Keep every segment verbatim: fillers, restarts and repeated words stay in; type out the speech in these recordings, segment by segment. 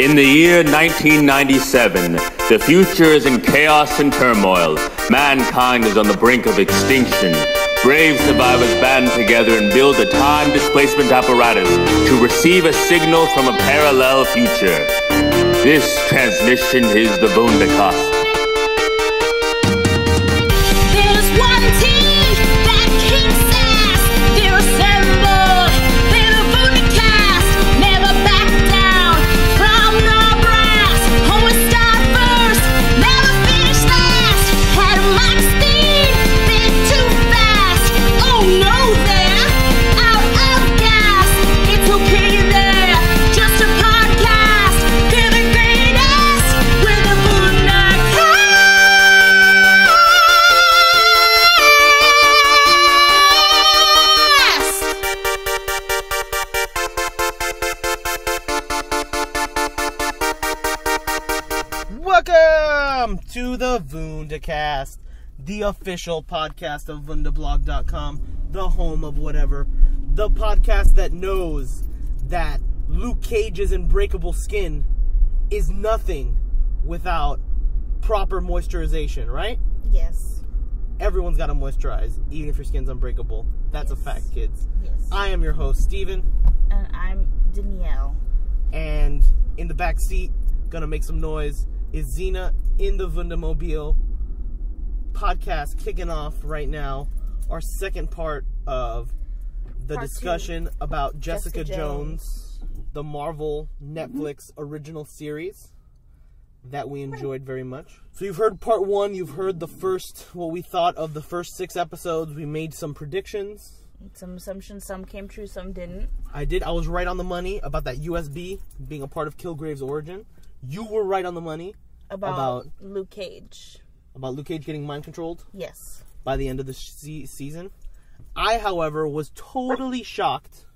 In the year nineteen ninety-seven, the future is in chaos and turmoil. Mankind is on the brink of extinction. Brave survivors band together and build a time displacement apparatus to receive a signal from a parallel future. This transmission is the Vundacast. Vundacast, the official podcast of Vundablog dot com, the home of whatever, the podcast that knows that Luke Cage's unbreakable skin is nothing without proper moisturization, right? Yes. Everyone's got to moisturize, even if your skin's unbreakable. That's yes. a fact, kids. Yes. I am your host, Steven. And I'm Danielle. And in the back seat, gonna make some noise, is Zena in the Vundamobile. Podcast kicking off right now, our second part of the part discussion two. about Jessica, Jessica Jones, Jones, the Marvel Netflix mm-hmm. original series that we enjoyed very much. So you've heard part one, you've heard the first, what we thought of the first six episodes. We made some predictions. Some assumptions, some came true, some didn't. I did, I was right on the money about that U S B being a part of Kilgrave's origin. You were right on the money about, about Luke Cage. About Luke Cage getting mind controlled? Yes. By the end of the se season. I, however, was totally shocked.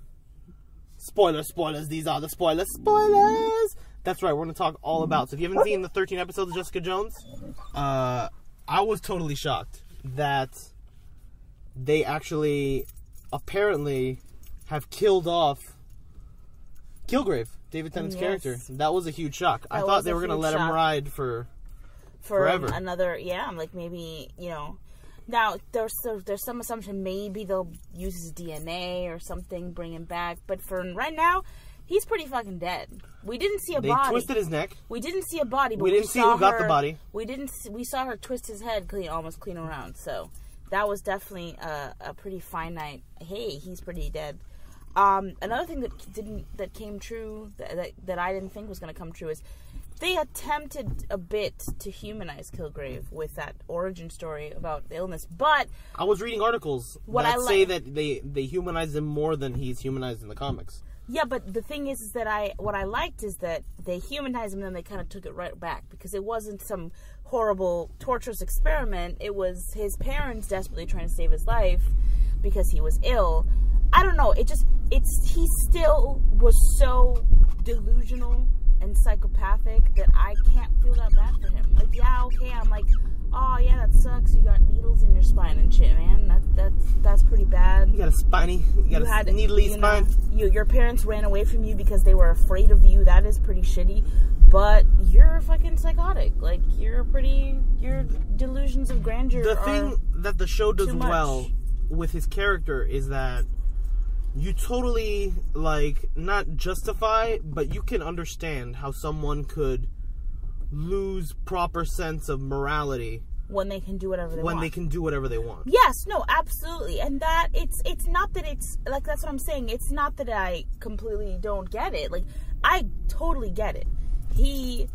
Spoilers, spoilers, these are the spoilers, spoilers! That's right, we're going to talk all about. So if you haven't seen the thirteen episodes of Jessica Jones, uh, I was totally shocked that they actually, apparently, have killed off Kilgrave, David Tennant's yes. character. That was a huge shock. That I thought they were going to let shock. him ride for... For Forever. another, yeah, I'm like, maybe, you know, now there's there's some assumption maybe they'll use his D N A or something, bring him back. But for right now, he's pretty fucking dead. We didn't see a they body. They twisted his neck. We didn't see a body. But we didn't we see saw who got her, the body. We didn't. We saw her twist his head clean, almost clean around. So that was definitely a, a pretty finite. Hey, he's pretty dead. Um, another thing that didn't that came true that that, that I didn't think was going to come true is. They attempted a bit to humanize Kilgrave with that origin story about the illness, but... I was reading articles what that I say that they, they humanize him more than he's humanized in the comics. Yeah, but the thing is, is that I what I liked is that they humanized him and then they kind of took it right back, because it wasn't some horrible, torturous experiment. It was his parents desperately trying to save his life because he was ill. I don't know. It just... it's He still was so delusional and psychopathic that I can't feel that bad for him. Like, yeah, okay, I'm like, oh yeah, that sucks. You got needles in your spine and shit, man. That that's that's pretty bad. You got a spiny, you got you a had, needly you spine. Know, you, your parents ran away from you because they were afraid of you. That is pretty shitty. But you're fucking psychotic. Like, you're pretty. Your delusions of grandeur. The are thing that the show does well with his character is that. You totally, like, not justify, but you can understand how someone could lose proper sense of morality when they can do whatever they when want. When they can do whatever they want. Yes, no, absolutely. And that, it's it's not that it's, like, that's what I'm saying. It's not that I completely don't get it. Like, I totally get it. He,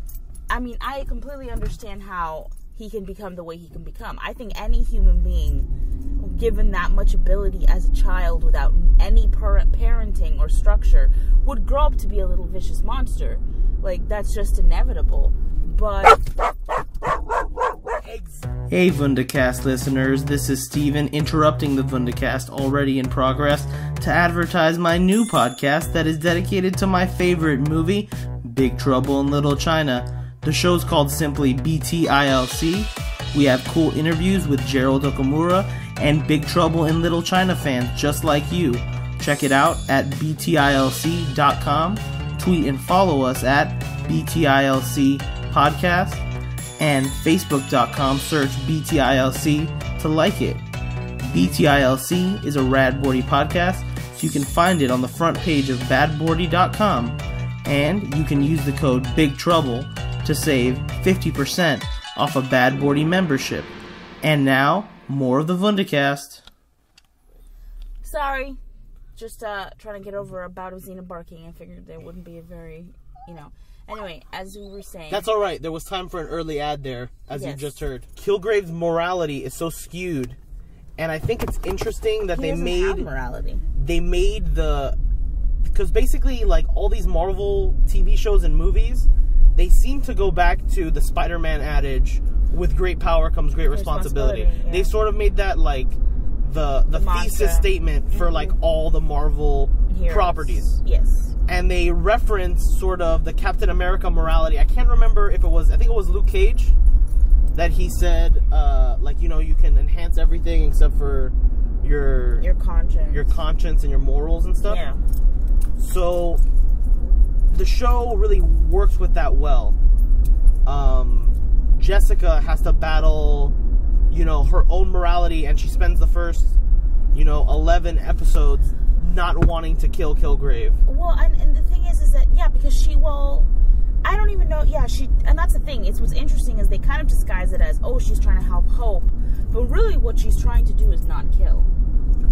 I mean, I completely understand how he can become the way he can become. I think any human being... given that much ability as a child without any parenting or structure would grow up to be a little vicious monster. Like, that's just inevitable. But hey, Vundacast listeners, this is Steven interrupting the Vundacast already in progress to advertise my new podcast that is dedicated to my favorite movie, Big Trouble in Little China. The show's called simply B T I L C. We have cool interviews with Gerald Okamura and Big Trouble in Little China fans just like you. Check it out at B T I L C dot com. Tweet and follow us at B T I L C podcast, and facebook dot com search B T I L C to like it. B T I L C is a Rad Bordy podcast, so you can find it on the front page of bad bordy dot com, and you can use the code BIGTROUBLE to save fifty percent off a Bad Bordy membership. And now, more of the Vundacast. Sorry. Just uh, trying to get over a bout of Xena barking. I figured there wouldn't be a very, you know. Anyway, as we were saying. That's all right. There was time for an early ad there, as yes. you just heard. Kilgrave's morality is so skewed. And I think it's interesting that he they made... have morality. They made the... Because basically, like, all these Marvel T V shows and movies, they seem to go back to the Spider-Man adage, with great power comes great responsibility. responsibility yeah. They sort of made that, like, the the Monster. thesis statement for, mm-hmm. like, all the Marvel Heroes. properties. Yes. And they referenced sort of the Captain America morality. I can't remember if it was... I think it was Luke Cage that he said, uh, like, you know, you can enhance everything except for your... Your conscience. Your conscience and your morals and stuff. Yeah. So the show really works with that well. Um, Jessica has to battle, you know, her own morality, and she spends the first, you know, eleven episodes not wanting to kill Kilgrave. Well, and, and the thing is, is that, yeah, because she will... I don't even know, yeah, she... And that's the thing, it's what's interesting is they kind of disguise it as, oh, she's trying to help Hope, but really what she's trying to do is not kill.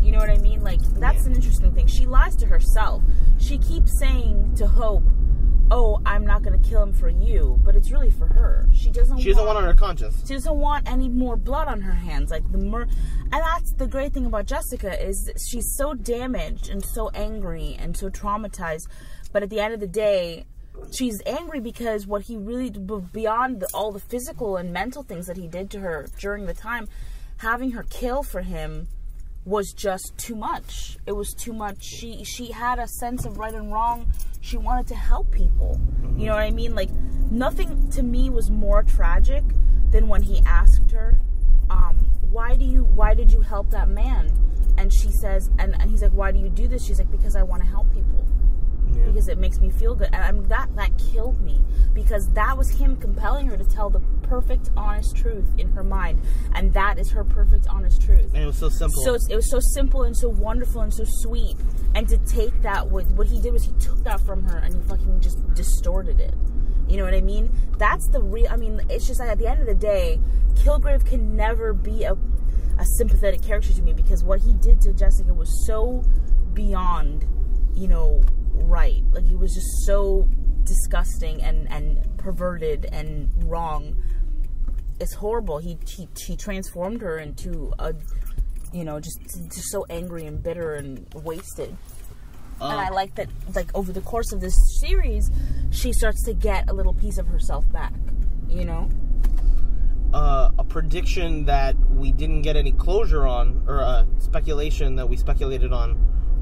You know what I mean? Like, that's yeah. an interesting thing. She lies to herself. She keeps saying to Hope, oh, I'm not going to kill him for you, but it's really for her. She doesn't She doesn't want, want on her conscience. She doesn't want any more blood on her hands. Like the mur- And that's the great thing about Jessica is she's so damaged and so angry and so traumatized, but at the end of the day, she's angry because what he really, beyond the, all the physical and mental things that he did to her during the time, having her kill for him was just too much. It was too much. She she had a sense of right and wrong. She wanted to help people. You know what I mean? Like, nothing to me was more tragic than when he asked her, um, why do you why did you help that man? And she says, and, and he's like, why do you do this? She's like, because I want to help people. Yeah. Because it makes me feel good. And I'm, that that killed me, because that was him compelling her to tell the perfect, honest truth in her mind, and that is her perfect, honest truth. And it was so simple. So it's, it was so simple and so wonderful and so sweet. And to take that, with what he did was he took that from her and he fucking just distorted it. You know what I mean? That's the real. I mean, it's just like at the end of the day, Kilgrave can never be a a sympathetic character to me, because what he did to Jessica was so beyond, you know. Right, like he was just so disgusting and and perverted and wrong. It's horrible. He he, he transformed her into a, you know, just just so angry and bitter and wasted. Uh, and I like that. Like over the course of this series, she starts to get a little piece of herself back. You know, uh, a prediction that we didn't get any closure on, or a speculation that we speculated on.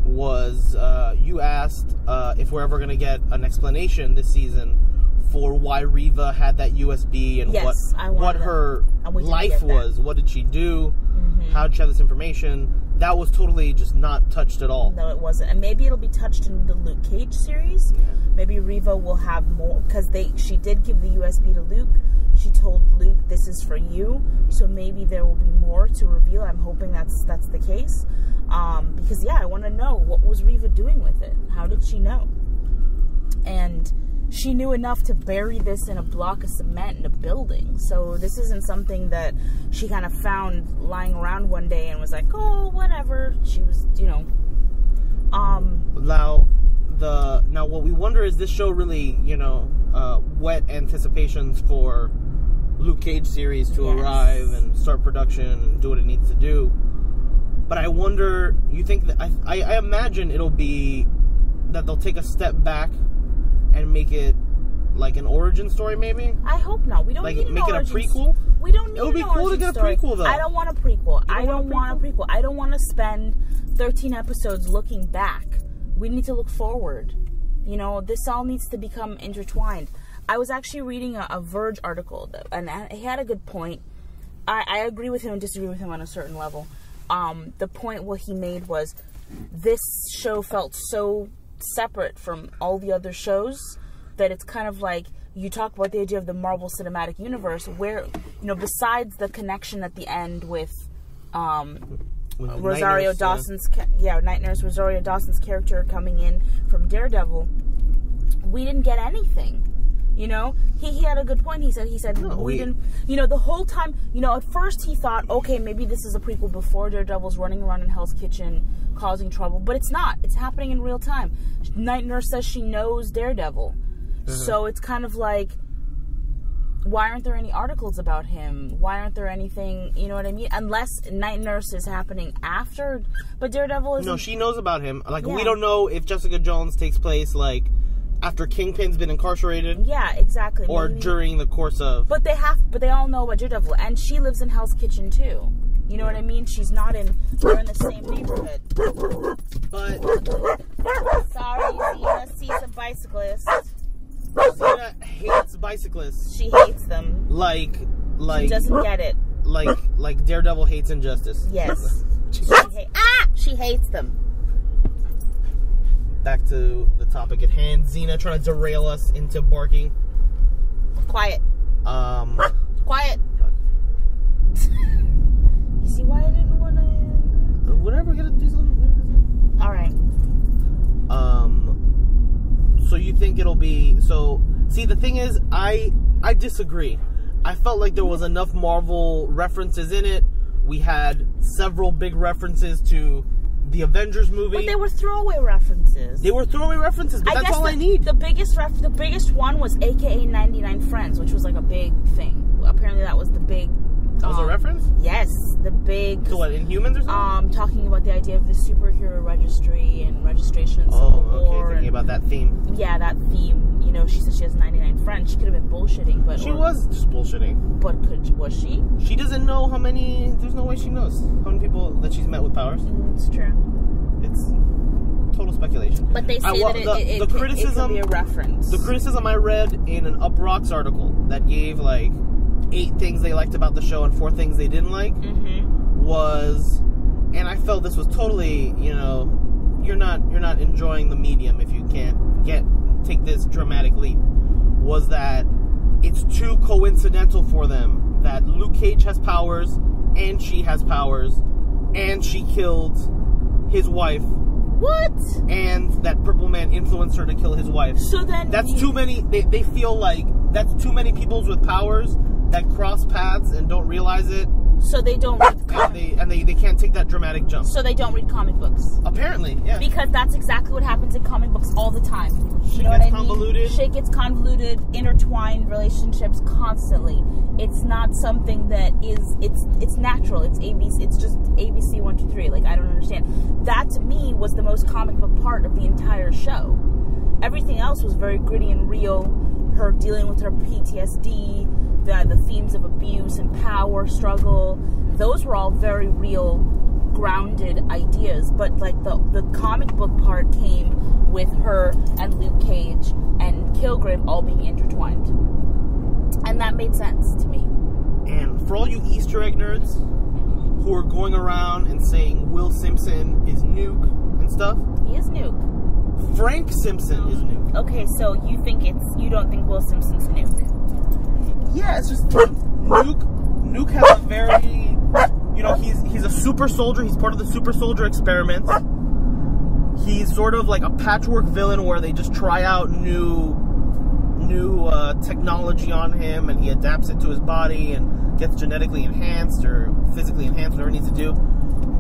was uh, you asked uh, if we're ever going to get an explanation this season for why Reva had that U S B and yes, what what her life was. What did she do? Mm-hmm. How did she have this information? That was totally just not touched at all. No, it wasn't. And maybe it'll be touched in the Luke Cage series. Yeah. Maybe Reva will have more, because they she did give the U S B to Luke. She told Luke, this is for you. So maybe there will be more to reveal. I'm hoping that's that's the case. Um, because, yeah, I want to know, what was Reva doing with it? How did she know? And she knew enough to bury this in a block of cement in a building. So this isn't something that she kind of found lying around one day and was like, oh, whatever. She was, you know. Um, now, the now what we wonder is, this show really, you know, uh, whet anticipations for Luke Cage series to yes. arrive and start production and do what it needs to do. But I wonder, you think that, I, I, I imagine it'll be that they'll take a step back and make it like an origin story, maybe? I hope not. We don't like, need an make origin Make it a prequel? St- we don't need an origin story. It would be cool to get a prequel, though. I don't want a prequel. I don't want a prequel. I don't want to spend thirteen episodes looking back. We need to look forward. You know, this all needs to become intertwined. I was actually reading a, a Verge article, that, and he had a good point. I, I agree with him and disagree with him on a certain level. Um, the point what he made was, this show felt so separate from all the other shows that it's kind of like you talk about the idea of the Marvel Cinematic Universe, where, you know, besides the connection at the end with, um, with Rosario Nurse, Dawson's, yeah. yeah, Night Nurse, Rosario Dawson's character coming in from Daredevil, we didn't get anything. You know, he, he had a good point. He said, he said, no, we, we didn't, you know, the whole time, you know, at first he thought, okay, maybe this is a prequel before Daredevil's running around in Hell's Kitchen causing trouble, but it's not. It's happening in real time. Night Nurse says she knows Daredevil. Uh-huh. So it's kind of like, why aren't there any articles about him? Why aren't there anything, you know what I mean? Unless Night Nurse is happening after, but Daredevil is... No, she knows about him. Like, yeah. we don't know if Jessica Jones takes place, like... after Kingpin's been incarcerated. Yeah, exactly. Or Maybe. during the course of... But they have... But they all know about Daredevil. And she lives in Hell's Kitchen, too. You know yeah. what I mean? She's not in... They're in the same neighborhood. But... Sorry, Zena sees a bicyclist. Zena hates bicyclists. She hates them. Like... like She doesn't get it. Like... Like Daredevil hates injustice. Yes. she ha- ah! She hates them. Back to the topic at hand. Zena trying to derail us into barking. Quiet. Um. Quiet. You see why I didn't want to... Whatever, gotta do something. Alright. Um. So you think it'll be... So, see, the thing is, I I disagree. I felt like there was enough Marvel references in it. We had several big references to... the Avengers movie. But they were throwaway references. They were throwaway references, but I that's all the, I need. The biggest ref, the biggest one was A K A ninety-nine Friends, which was like a big thing. Apparently that was the big... Um, that was a reference? Yes. The big... So what, Inhumans or something? Um, talking about the idea of the superhero registry and registration and Civil War. Oh, okay, thinking and, about that theme. Yeah, that theme. You know, she said she has ninety-nine friends. She could have been bullshitting, but... She or, was just bullshitting. But could was she? She doesn't know how many... There's no way she knows how many people that she's met with powers. It's true. It's total speculation. But they say I, well, that it, the, it, the it, criticism, it could be a reference. The criticism I read in an Up Rocks article that gave, like... eight things they liked about the show and four things they didn't like mm-hmm. was, and I felt this was totally, you know, you're not you're not enjoying the medium if you can't get take this dramatic leap, was that it's too coincidental for them that Luke Cage has powers and she has powers and she killed his wife. What? And that purple man influenced her to kill his wife. So then that's too many. They they feel like that's too many peoples with powers that cross paths and don't realize it. So they don't read comic books. And, they, and they, they can't take that dramatic jump. So they don't read comic books. Apparently, yeah. Because that's exactly what happens in comic books all the time. Shit you know gets what I convoluted. Mean? Shit gets convoluted, intertwined relationships constantly. It's not something that is, it's it's natural. It's A B C, it's just A B C one two three. Like, I don't understand. That, to me, was the most comic book part of the entire show. Everything else was very gritty and real. Her dealing with her P T S D, The, the themes of abuse and power struggle, those were all very real, grounded ideas. But like the the comic book part came with her and Luke Cage and Kilgrave all being intertwined, and that made sense to me. And for all you Easter egg nerds who are going around and saying Will Simpson is Nuke and stuff, he is Nuke. Frank Simpson is Nuke. Okay, so you think it's you don't think Will Simpson's Nuke? Yeah, it's just Nuke. Nuke has a very, you know, he's he's a super soldier. He's part of the super soldier experiments. He's sort of like a patchwork villain where they just try out new, new uh, technology on him, and he adapts it to his body and gets genetically enhanced or physically enhanced, whatever he needs to do.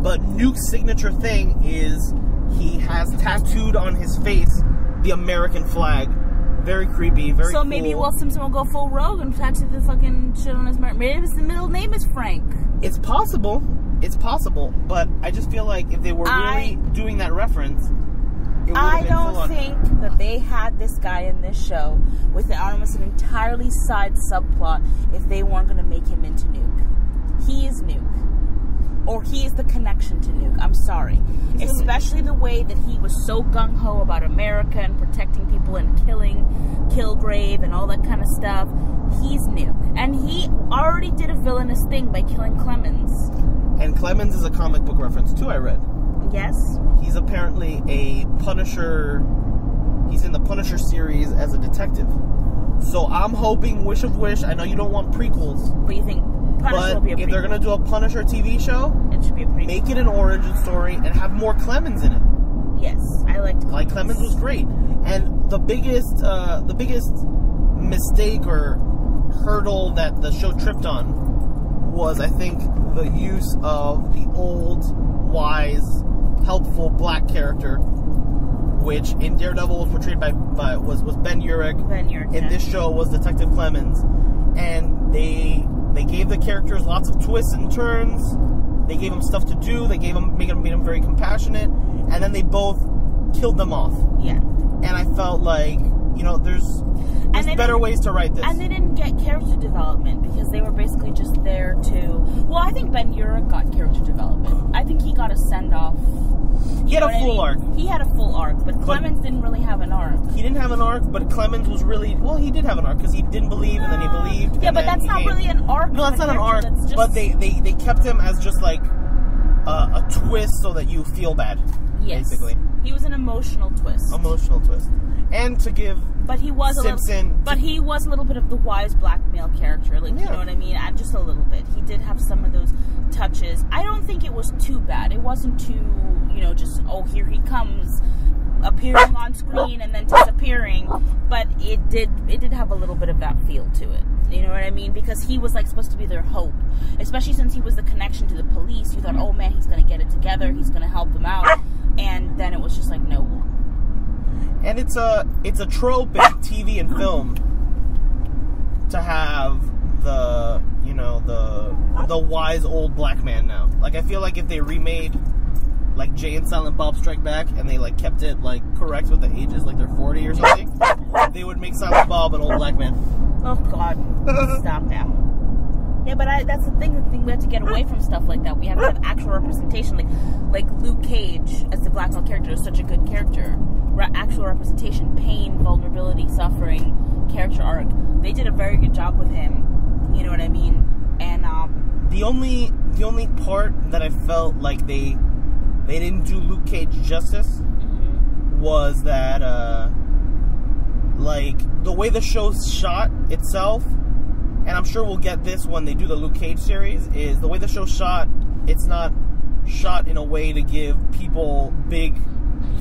But Nuke's signature thing is he has tattooed on his face the American flag. Very creepy, very So maybe cool. Will Simpson will go full rogue and tattoo the fucking shit on his... Maybe his middle name is Frank. It's possible. It's possible. But I just feel like if they were I, really doing that reference, it would have been full on. I don't think that they had this guy in this show with an, almost an entirely side subplot if they weren't going to make him into Nuke. He is Nuke. Or he is the connection to Nuke. I'm sorry. Especially the way that he was so gung-ho about America and protecting people and killing... Kilgrave and all that kind of stuff. He's Nuke, and he already did a villainous thing by killing Clemens. And Clemens is a comic book reference too. I read. Yes. He's apparently a Punisher. He's in the Punisher series as a detective. So I'm hoping, wish of wish, I know you don't want prequels. But you think Punisher but will be a prequel? If they're going to do a Punisher T V show, it should be a prequel. Make it an origin story and have more Clemens in it. Yes, I liked Clemens. Like, Clemens was great. And the biggest, uh, the biggest mistake or hurdle that the show tripped on was, I think, the use of the old, wise, helpful black character, which in Daredevil was portrayed by, by was, was Ben Urich. Ben Urich. In this show was Detective Clemens. And they they gave the characters lots of twists and turns. They gave them stuff to do. They gave them, made them, made them very compassionate. And then they both killed them off. Yeah. And I felt like, you know, there's, there's better ways to write this. And they didn't get character development because they were basically just there to... Well, I think Ben Urich got character development. I think he got a send-off. He had a full arc. He had a full arc, but Clemens didn't really have an arc. He didn't have an arc, but Clemens was really... Well, he did have an arc because he didn't believe, and then he believed. Yeah, but that's not really an arc. No, that's not an arc, but they, they, they kept him as just like uh, a twist so that you feel bad. Yes. Basically. He was an emotional twist. Emotional twist. And to give but he was Simpson... A little, but he was a little bit of the wise black male character. Like, yeah. You know what I mean? Just a little bit. He did have some of those touches. I don't think it was too bad. It wasn't too, you know, just, oh, here he comes, appearing on screen and then disappearing. But it did it did have a little bit of that feel to it. You know what I mean? Because he was, like, supposed to be their hope. Especially since he was the connection to the police. You thought, oh, man, he's going to get it together. He's going to help them out. And then it was just like, no. And it's a it's a trope in T V and film to have the you know the the wise old black man now. Like, I feel like if they remade like Jay and Silent Bob Strike Back and they like kept it like correct with the ages, like they're forty or something, they would make Silent Bob an old black man. Oh God, stop now. Yeah, but I, that's the thing, the thing. We have to get away from stuff like that. We have to have actual representation. Like, like Luke Cage as the black male character is such a good character. Re- actual representation, pain, vulnerability, suffering, character arc. They did a very good job with him. You know what I mean? And um, the only the only part that I felt like they they didn't do Luke Cage justice mm-hmm. was that uh, like the way the show's shot itself. And I'm sure we'll get this when they do the Luke Cage series, is the way the show's shot, it's not shot in a way to give people big,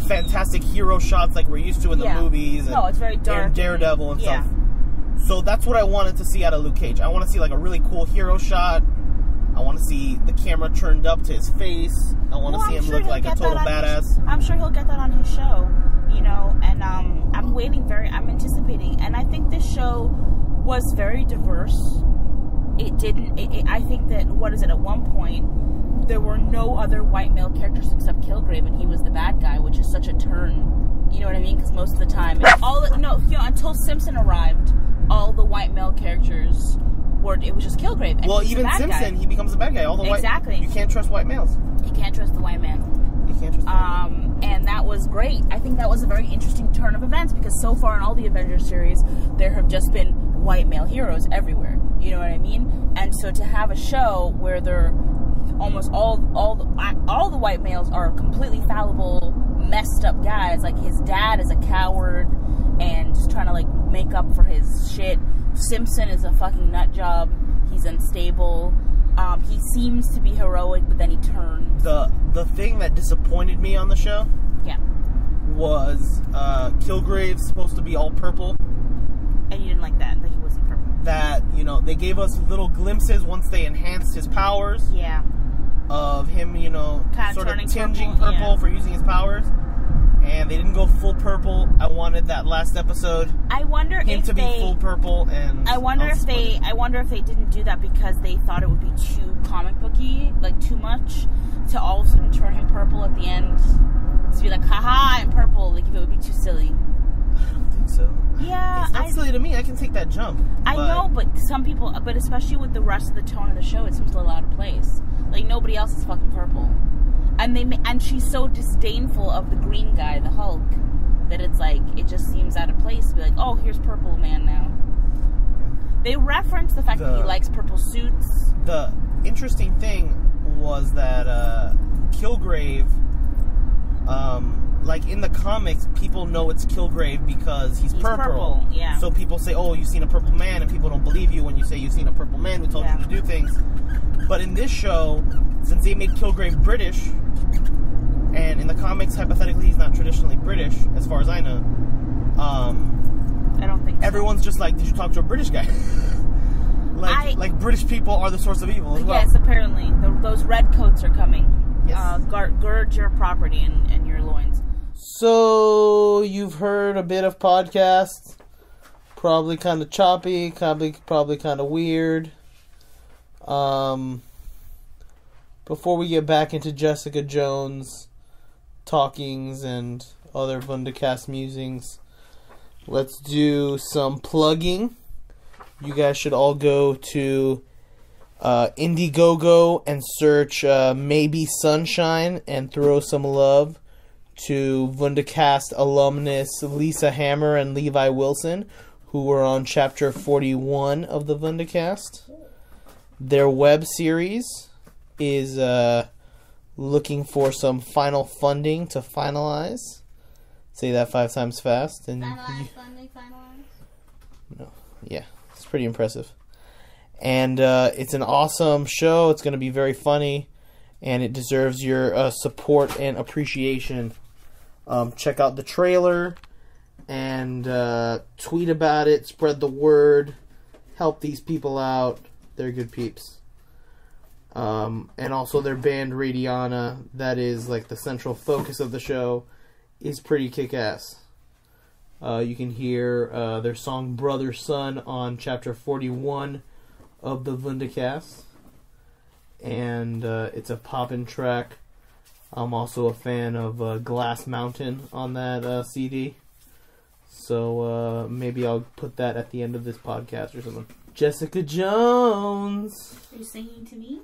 fantastic hero shots like we're used to in the yeah. movies. And, no, it's very dark. And Daredevil and yeah. stuff. So that's what I wanted to see out of Luke Cage. I want to see like a really cool hero shot. I want to see the camera turned up to his face. I want to well, see I'm him sure look like a total badass. His, I'm sure he'll get that on his show, you know. And um, I'm waiting very, I'm anticipating. And I think this show... was very diverse. It didn't. It, it, I think that what is it? At one point, there were no other white male characters except Kilgrave, and he was the bad guy, which is such a turn. You know what I mean? Because most of the time, all no, you know, until Simpson arrived, all the white male characters were. It was just Kilgrave. And well, even the bad Simpson, guy. He becomes the bad guy. All the exactly. White, you can't trust white males. You can't trust the white man. You can't trust. The white man. Um. And that was great. I think that was a very interesting turn of events because so far in all the Avengers series, there have just been white male heroes everywhere. You know what I mean? And so to have a show where they're almost all all the, all the white males are completely fallible, messed up guys. Like his dad is a coward and just trying to like make up for his shit. Simpson is a fucking nut job. He's unstable. Um, he seems to be heroic, but then he turns. The the thing that disappointed me on the show, yeah, was uh, Kilgrave supposed to be all purple, and you didn't like that that he wasn't purple. That you know they gave us little glimpses once they enhanced his powers. Yeah, of him, you know, kind of sort of tinging purple, purple yeah. for using his powers, and they didn't go full purple. I wanted that last episode. I wonder him if to be they, full purple, and I wonder if they, I wonder if they didn't do that because they thought it would be too comic booky, like too much, to all of a sudden turn him purple at the end to be like, haha, I'm purple. Like if it would be too silly. I don't think so. Yeah, it's not I, silly to me. I can take that jump. I but. know, but some people, but especially with the rest of the tone of the show, it seems a little out of place. Like nobody else is fucking purple. And they and she's so disdainful of the green guy, the Hulk, that it's like it just seems out of place to be like, oh, here's purple man now. Yeah. They reference the fact the, that he likes purple suits. The interesting thing was that uh, Kilgrave um, like in the comics, people know it's Kilgrave because he's, he's purple. purple. Yeah. So people say, "Oh, you've seen a purple man," and people don't believe you when you say you've seen a purple man who told yeah. you to do things. But in this show, since they made Kilgrave British, and in the comics, hypothetically, he's not traditionally British, as far as I know. Um, I don't think so. Everyone's just like, "Did you talk to a British guy?" like, I, like British people are the source of evil as well. Yes, apparently, the, those red coats are coming. Yes. Uh, gird, gird your property and, and your loins. So, you've heard a bit of podcasts. Probably kind of choppy, probably, probably kind of weird. Um, before we get back into Jessica Jones talkings and other Vundacast musings, let's do some plugging. You guys should all go to uh, Indiegogo and search uh, Maybe Sunshine and throw some love to Vundacast alumnus Lisa Hammer and Levi Wilson, who were on chapter forty-one of the Vundacast. Their web series is uh, looking for some final funding to finalize. Say that five times fast. And finalize, you... funding, finalize. No, yeah, it's pretty impressive. And uh, it's an awesome show. It's going to be very funny. And it deserves your uh, support and appreciation. Um, check out the trailer. And uh, tweet about it. Spread the word. Help these people out. They're good peeps. Um, and also their band Radiana, that is like the central focus of the show, is pretty kick-ass. Uh, you can hear uh, their song Brother Son on chapter forty-one of the Vundacast. And uh, it's a poppin' track. I'm also a fan of uh, Glass Mountain on that uh, C D. So uh, maybe I'll put that at the end of this podcast or something. Jessica Jones. Are you singing to me?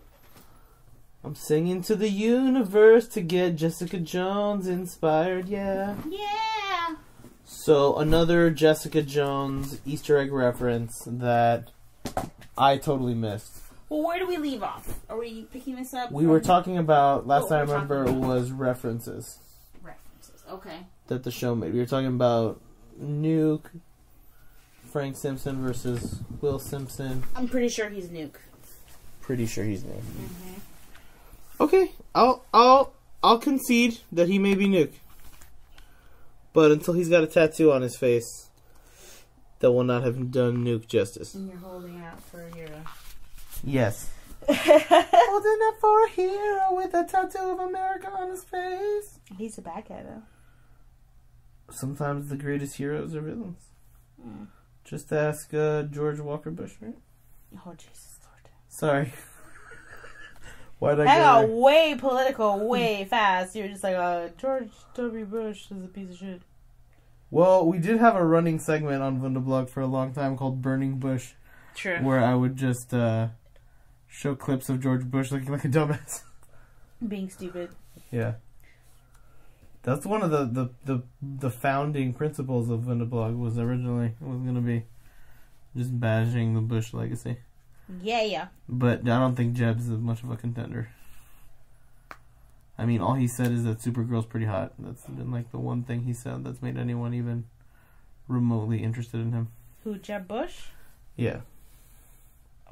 I'm singing to the universe to get Jessica Jones inspired, yeah. Yeah! So, another Jessica Jones Easter egg reference that I totally missed. Well, where do we leave off? Are we picking this up? We were talking about, last time I remember, was references. References, okay. That the show made. We were talking about Nuke... Frank Simpson versus Will Simpson. I'm pretty sure he's Nuke. Pretty sure he's Nuke. Mm-hmm. Okay, I'll I'll I'll concede that he may be Nuke, but until he's got a tattoo on his face, that will not have done Nuke justice. And you're holding out for a hero. Yes. Holding out for a hero with a tattoo of America on his face. He's a bad guy though. Sometimes the greatest heroes are villains. Mm. Just ask uh, George Walker Bush, right? Oh, Jesus Lord. Sorry. Why did I, I go got there? Way political, way fast. You're just like, uh, George W. Bush is a piece of shit. Well, we did have a running segment on Vundablog for a long time called Burning Bush. True. Where I would just uh, show clips of George Bush looking like a dumbass. Being stupid. Yeah. That's one of the, the, the, the founding principles of Vundablog was originally it was going to be just bashing the Bush legacy. Yeah, yeah. But I don't think Jeb's as much of a contender. I mean, all he said is that Supergirl's pretty hot. That's been like the one thing he said that's made anyone even remotely interested in him. Who, Jeb Bush? Yeah.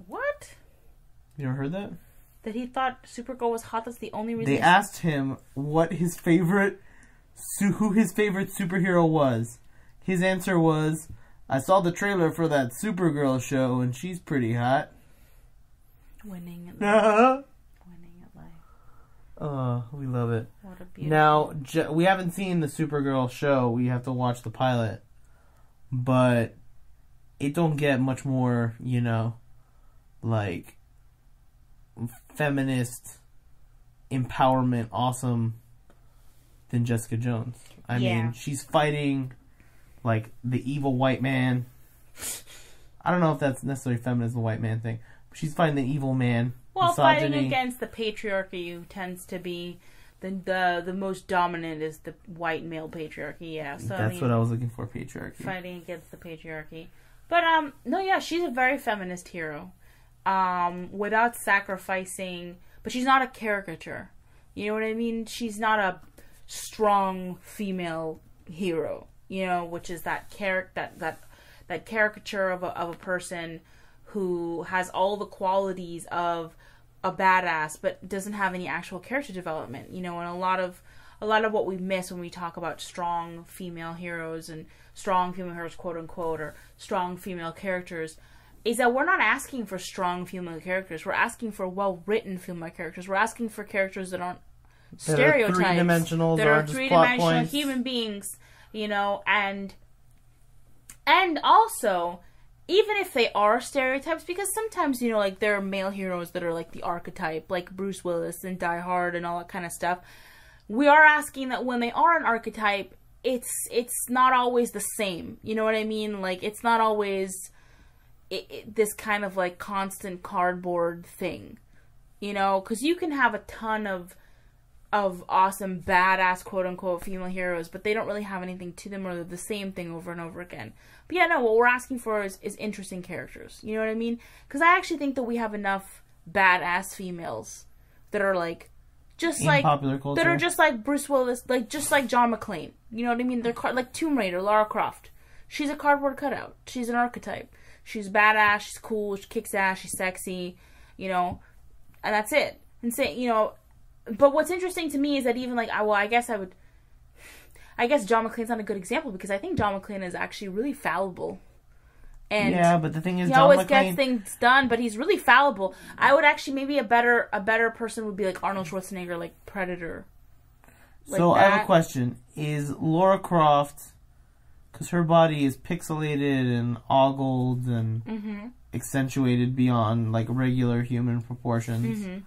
What? You ever heard that? That he thought Supergirl was hot, that's the only reason. They asked him what his favorite... Su- who his favorite superhero was. His answer was, I saw the trailer for that Supergirl show and she's pretty hot. Winning at life. Winning at life. Oh, we love it. What a beautiful... Now, Je- we haven't seen the Supergirl show. We have to watch the pilot. But it don't get much more, you know, like, feminist, empowerment, awesome... than Jessica Jones. I yeah. mean, she's fighting like the evil white man. I don't know if that's necessarily feminist, the white man thing. But she's fighting the evil man. Well, misogyny. Fighting against the patriarchy, who tends to be the the the most dominant is the white male patriarchy. Yeah, so that's I mean, what I was looking for. Patriarchy. Fighting against the patriarchy, but um, no, yeah, she's a very feminist hero, um, without sacrificing. But she's not a caricature. You know what I mean? She's not a strong female hero, you know, which is that char- that that that caricature of a, of a person who has all the qualities of a badass but doesn't have any actual character development, you know. And a lot of a lot of what we miss when we talk about strong female heroes and strong female heroes, quote unquote, or strong female characters, is that we're not asking for strong female characters. We're asking for well-written female characters. We're asking for characters that aren't that stereotypes, are three-dimensional, that are three-dimensional human beings, you know, and and also, even if they are stereotypes, because sometimes, you know, like, there are male heroes that are, like, the archetype, like Bruce Willis and Die Hard and all that kind of stuff. We are asking that when they are an archetype, it's it's not always the same. You know what I mean? Like, it's not always it, it, this kind of, like, constant cardboard thing. You know? Because you can have a ton of of awesome, badass, quote-unquote, female heroes, but they don't really have anything to them, or they're the same thing over and over again. But yeah, no, what we're asking for is, is interesting characters. You know what I mean? Because I actually think that we have enough badass females that are, like, just in like popular culture, that are just like Bruce Willis, like just like John McClane. You know what I mean? They're car like Tomb Raider, Lara Croft. She's a cardboard cutout. She's an archetype. She's badass. She's cool. She kicks ass. She's sexy. You know, and that's it. And say, you know, but what's interesting to me is that even like I well, I guess I would, I guess John McClane's not a good example, because I think John McClane is actually really fallible. And yeah, but the thing is, he John always McClane... gets things done, but he's really fallible. I would actually maybe a better a better person would be like Arnold Schwarzenegger, like Predator. Like so that. I have a question: is Lara Croft, because her body is pixelated and ogled and mm-hmm. accentuated beyond like regular human proportions? Mm-hmm.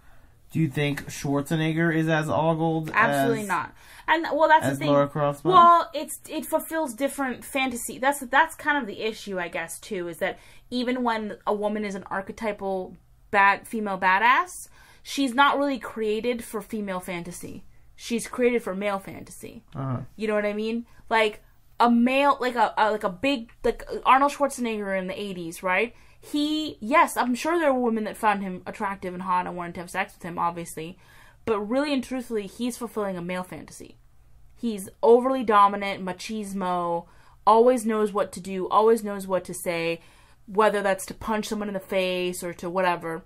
Do you think Schwarzenegger is as ogled? Absolutely as, not. And well, that's as the thing. Lara Croft's mom? Well, it's it fulfills different fantasy. That's that's kind of the issue, I guess, too, is that even when a woman is an archetypal bad female badass, she's not really created for female fantasy. She's created for male fantasy. Uh-huh. You know what I mean? Like a male, like a, a like a big like Arnold Schwarzenegger in the eighties, right? He, yes, I'm sure there were women that found him attractive and hot and wanted to have sex with him, obviously. But really and truthfully, he's fulfilling a male fantasy. He's overly dominant, machismo, always knows what to do, always knows what to say, whether that's to punch someone in the face or to whatever.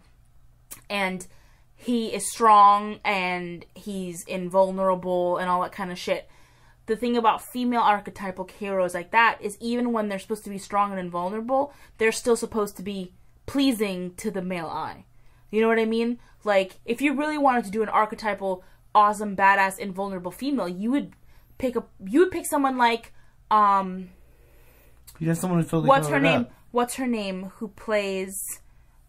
And he is strong and he's invulnerable and all that kind of shit. The thing about female archetypal heroes like that is even when they're supposed to be strong and invulnerable, they're still supposed to be pleasing to the male eye. You know what I mean? Like, if you really wanted to do an archetypal, awesome, badass, invulnerable female, you would pick a you would pick someone like um you have someone who's totally what's her name? Up. What's her name? Who plays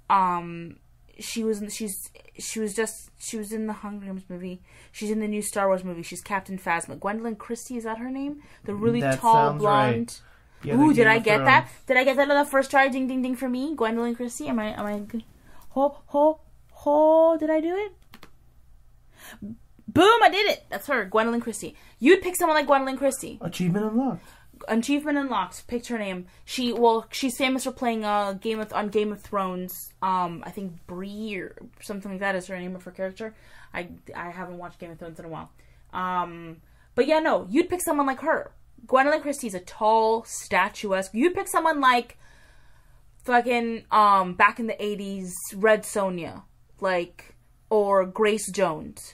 um she was in, she's she was just she was in the Hunger Games movie. She's in the new Star Wars movie. She's Captain Phasma. Gwendoline Christie, is that her name? The really that tall blonde. Right. Ooh, did I get that? Did I get that on the first try? Ding ding ding for me. Gwendoline Christie. Am I am I good? Ho ho ho, did I do it? Boom, I did it. That's her, Gwendoline Christie. You'd pick someone like Gwendoline Christie. Achievement unlocked. Achievement unlocked. Picked her name. She well, she's famous for playing uh Game of on Game of Thrones. Um, I think Bree or something like that is her name of her character. I I haven't watched Game of Thrones in a while. Um, but yeah, no, you'd pick someone like her. Gwendoline Christie's a tall, statuesque. You'd pick someone like fucking um back in the eighties, Red Sonja, like or Grace Jones.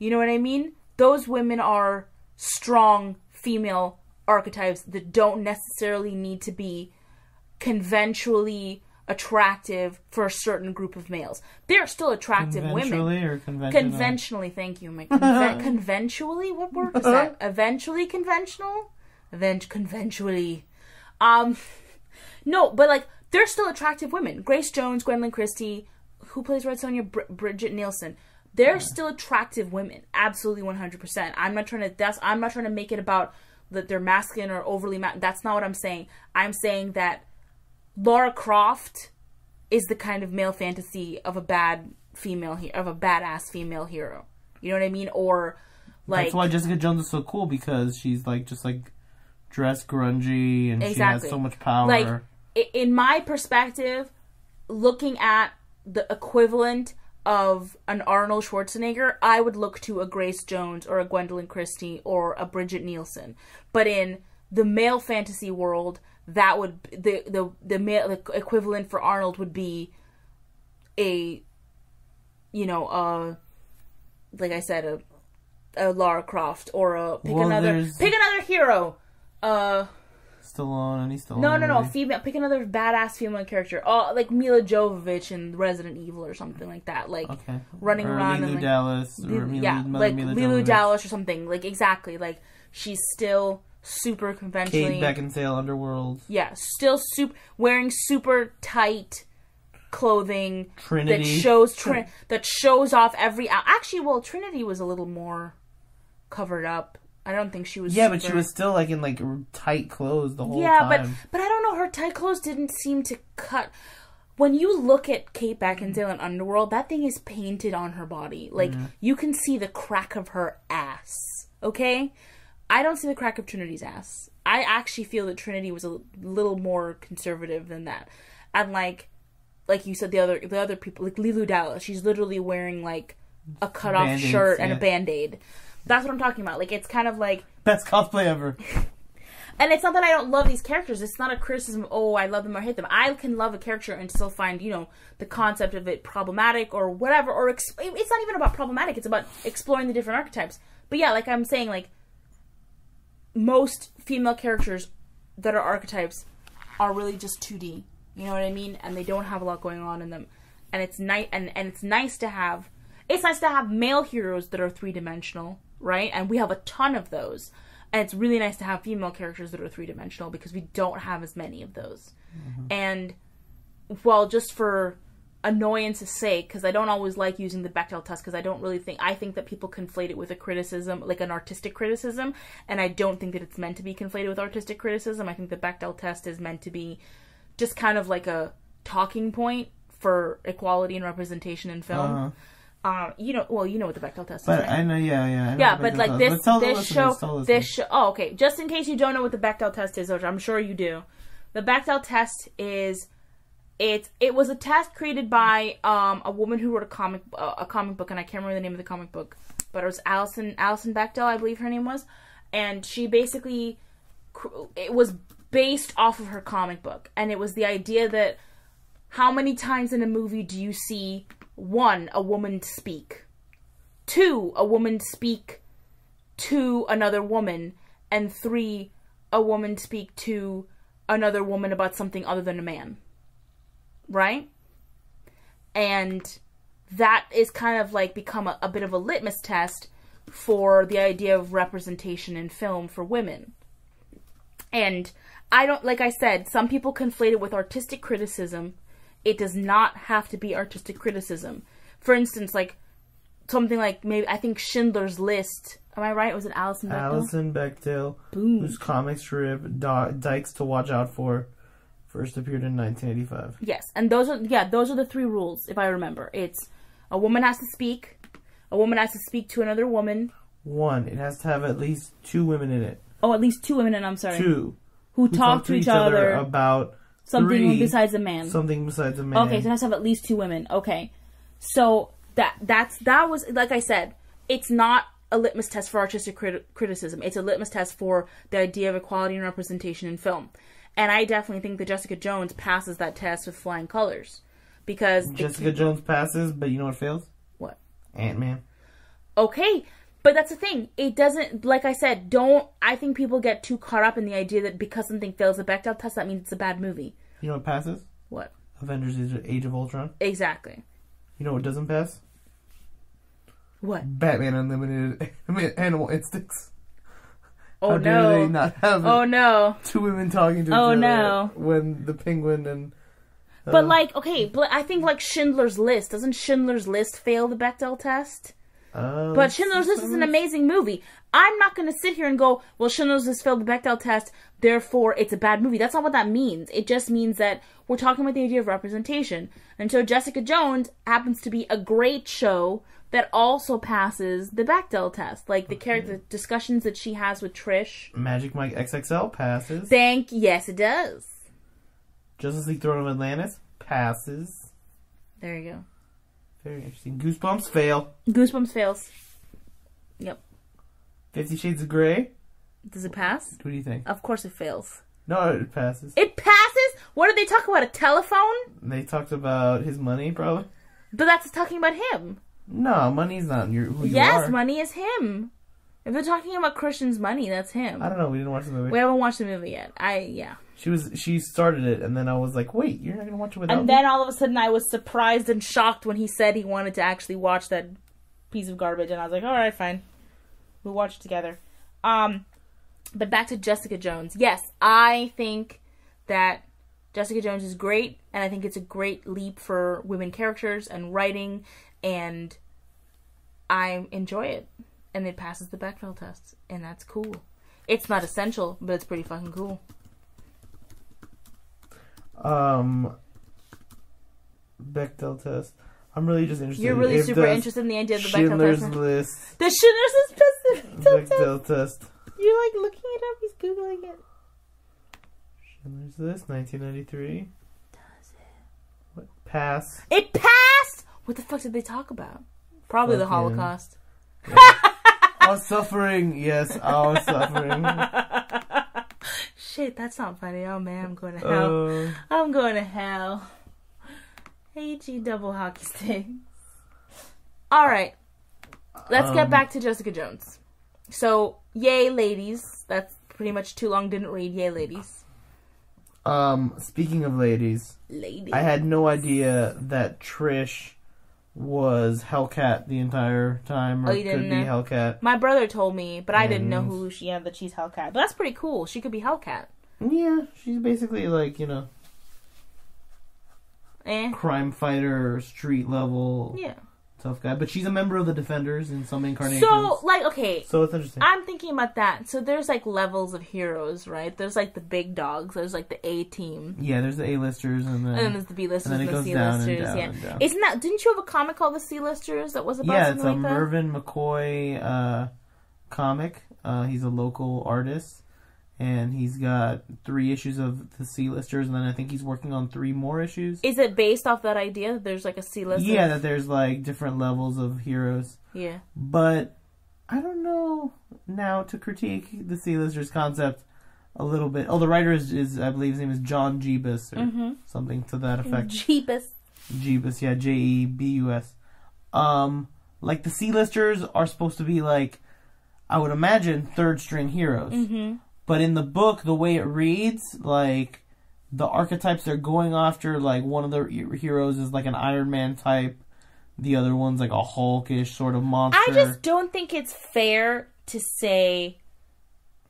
You know what I mean? Those women are strong female archetypes that don't necessarily need to be conventionally attractive for a certain group of males. They're still attractive conventionally women. Or conventional? Conventionally, thank you, Mike. Conven conventionally? What word is that? Eventually conventional? Event conventionally. Um, no, but like, they're still attractive women. Grace Jones, Gwendoline Christie, who plays Red Sonja, Br Bridget Nielsen. They're yeah. still attractive women. Absolutely one hundred percent. I'm not trying to, that's, I'm not trying to make it about that they're masculine or overly ma- that's not what I'm saying. I'm saying that Lara Croft is the kind of male fantasy of a bad female he of a badass female hero. You know what I mean? Or like that's why Jessica Jones is so cool, because she's like just like dressed grungy and exactly. she has so much power. Like in my perspective, looking at the equivalent of an Arnold Schwarzenegger, I would look to a Grace Jones or a Gwendoline Christie or a Bridget Nielsen. But in the male fantasy world, that would the the the male the equivalent for Arnold would be a, you know, uh, like I said, a a Lara Croft or a pick well, another there's... pick another hero. Uh, Stallone, and he's Stallone. No, no, no. Female. Pick another badass female character. Oh, like Mila Jovovich in Resident Evil or something like that. Like okay. running or around Lilu and like, Dallas, or Mila, yeah, Mila, like Mila Lilu Jovovich. Dallas or something. Like exactly. Like she's still super conventionally. Kate Beckinsale, Underworld. Yeah, still super wearing super tight clothing. Trinity that shows Trin that shows off every. Actually, well, Trinity was a little more covered up. I don't think she was. Yeah, super... but she was still like in like tight clothes the whole yeah, time. Yeah, but but I don't know. Her tight clothes didn't seem to cut. When you look at Kate Beckinsale in Underworld, that thing is painted on her body. Like mm. you can see the crack of her ass. Okay, I don't see the crack of Trinity's ass. I actually feel that Trinity was a little more conservative than that. And like, like you said, the other the other people like Lilu Dallas, she's literally wearing like a cut off shirt and yeah. a Band-Aid. That's what I'm talking about. Like, it's kind of like... Best cosplay ever. And it's not that I don't love these characters. It's not a criticism, oh, I love them or hate them. I can love a character and still find, you know, the concept of it problematic or whatever. Or ex It's not even about problematic. It's about exploring the different archetypes. But yeah, like I'm saying, like, most female characters that are archetypes are really just two D. You know what I mean? And they don't have a lot going on in them. And it's, ni and, and it's nice to have... It's nice to have male heroes that are three-dimensional. Right? And we have a ton of those. And it's really nice to have female characters that are three-dimensional because we don't have as many of those. Mm-hmm. And, well, just for annoyance's sake, because I don't always like using the Bechdel test because I don't really think... I think that people conflate it with a criticism, like an artistic criticism, and I don't think that it's meant to be conflated with artistic criticism. I think the Bechdel test is meant to be just kind of like a talking point for equality and representation in film. Uh-huh. Um, you know, well, you know what the Bechdel test is, but right? I know, yeah, yeah. I know yeah, but like this, this show, this show, oh, okay. Just in case you don't know what the Bechdel test is, which I'm sure you do, the Bechdel test is, it's, it was a test created by um, a woman who wrote a comic, uh, a comic book, and I can't remember the name of the comic book, but it was Alison, Alison Bechdel, I believe her name was, and she basically, it was based off of her comic book, and it was the idea that how many times in a movie do you see one, a woman speak, two, a woman speak to another woman, and three, a woman speak to another woman about something other than a man, right? And that is kind of like become a, a bit of a litmus test for the idea of representation in film for women. And I don't, like I said, some people conflate it with artistic criticism. It does not have to be artistic criticism. For instance, like, something like, maybe, I think Schindler's List. Am I right? Was it Alison Bechdel? Alison Bechdel, Boom. whose comic strip, Dykes to Watch Out For, first appeared in nineteen eighty-five. Yes, and those are, yeah, those are the three rules, if I remember. It's, a woman has to speak, a woman has to speak to another woman. One, it has to have at least two women in it. Oh, at least two women in it, I'm sorry. Two. Who, who talk, talk to each, each other, other about... Something Three, besides a man. Something besides a man. Okay, so it has to have at least two women. Okay. So, that that's that was, like I said, it's not a litmus test for artistic crit criticism. It's a litmus test for the idea of equality and representation in film. And I definitely think that Jessica Jones passes that test with flying colors. Because... Jessica it, Jones passes, but you know what fails? What? Ant-Man. Okay, but that's the thing. It doesn't, like I said, don't... I think people get too caught up in the idea that because something fails a Bechdel test, that means it's a bad movie. You know what passes? What? Avengers Age of Ultron. Exactly. You know what doesn't pass? What? Batman Unlimited Animal Instincts. Oh How no. How do they not have oh, no. two women talking to each oh, other no. when the Penguin and... Uh, but like, okay, but I think like Schindler's List. Doesn't Schindler's List fail the Bechdel test? Uh, but Schindler's List is an amazing movie. I'm not going to sit here and go, well, Schindler's List failed the Bechdel test, therefore it's a bad movie. That's not what that means. It just means that we're talking about the idea of representation. And so Jessica Jones happens to be a great show that also passes the Bechdel test. Like the okay. character discussions that she has with Trish. Magic Mike X X L passes. Thank yes, it does. Justice League Throne of Atlantis passes. There you go. Very interesting. Goosebumps fail. Goosebumps fails. Yep. Fifty Shades of Grey. Does it pass? What do you think? Of course it fails. No, it passes. It passes? What did they talk about? A telephone? They talked about his money, probably. But that's talking about him. No, money's not your, who you yes, are. Yes, money is him. If they're talking about Christian's money, that's him. I don't know. We didn't watch the movie. We haven't watched the movie yet. I, yeah. She was. She started it, and then I was like, wait, you're not going to watch it without me? And then all of a sudden I was surprised and shocked when he said he wanted to actually watch that piece of garbage, and I was like, all right, fine. We'll watch it together. Um... But back to Jessica Jones. Yes, I think that Jessica Jones is great, and I think it's a great leap for women characters and writing, and I enjoy it. And it passes the Bechdel test, and that's cool. It's not essential, but it's pretty fucking cool. Um, Bechdel test. I'm really just interested. You're really super interested in the idea of the Bechdel test. List. The Schindler's List. The Bechdel test. You're like looking it up. He's googling it. Schindler's List, nineteen ninety-three. Does it? What? Pass. It passed. What the fuck did they talk about? Probably Fucking. the Holocaust. Yeah. Our suffering. Yes, our suffering. Shit, that's not funny. Oh man, I'm going to hell. Uh, I'm going to hell. H E double hockey sticks. All right, let's um, get back to Jessica Jones. So, yay, ladies. That's pretty much too long. Didn't read. Yay, ladies. Um, speaking of ladies, ladies, I had no idea that Trish was Hellcat the entire time, or oh, you didn't could be know. Hellcat. My brother told me, but and... I didn't know who she had. That she's Hellcat, but that's pretty cool. She could be Hellcat. Yeah, she's basically like you know, eh. crime fighter, street level. Yeah. Tough guy, but she's a member of the Defenders in some incarnations. So, like, okay. So it's interesting. I'm thinking about that. So there's, like, levels of heroes, right? There's, like, the big dogs. There's, like, the A-team. Yeah, there's the A-listers. And then, and then there's the B-listers and, and the C-listers. Yeah. And down. Isn't that... Didn't you have a comic called The C-Listers that was about yeah, something like that? Yeah, it's a Mervyn McCoy uh, comic. Uh, he's a local artist. And he's got three issues of the C-Listers, and then I think he's working on three more issues. Is it based off that idea that there's, like, a C-Lister? Yeah, that there's, like, different levels of heroes. Yeah. But I don't know now to critique the C-Listers concept a little bit. Oh, the writer is, is I believe his name is John Jebus or mm-hmm. something to that effect. Jebus. Jebus, yeah, J E B U S. Um, like, the C-Listers are supposed to be, like, I would imagine third-string heroes. Mm-hmm. But in the book, the way it reads, like, the archetypes they're going after, like, one of the heroes is, like, an Iron Man type. The other one's, like, a Hulk-ish sort of monster. I just don't think it's fair to say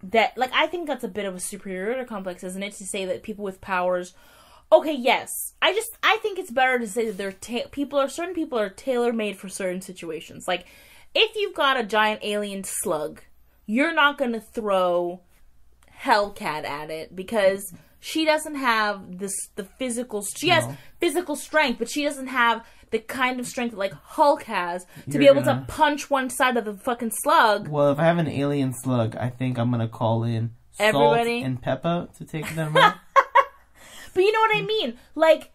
that... Like, I think that's a bit of a superiority complex, isn't it? To say that people with powers... Okay, yes. I just... I think it's better to say that they're ta people are... Certain people are tailor-made for certain situations. Like, if you've got a giant alien slug, you're not going to throw... Hellcat at it because she doesn't have this the physical she no. has physical strength, but she doesn't have the kind of strength that like Hulk has to You're be able gonna... to punch one side of the fucking slug. Well, if I have an alien slug, I think I'm gonna call in Everybody. Salt and Peppa to take them out. But you know what I mean? Like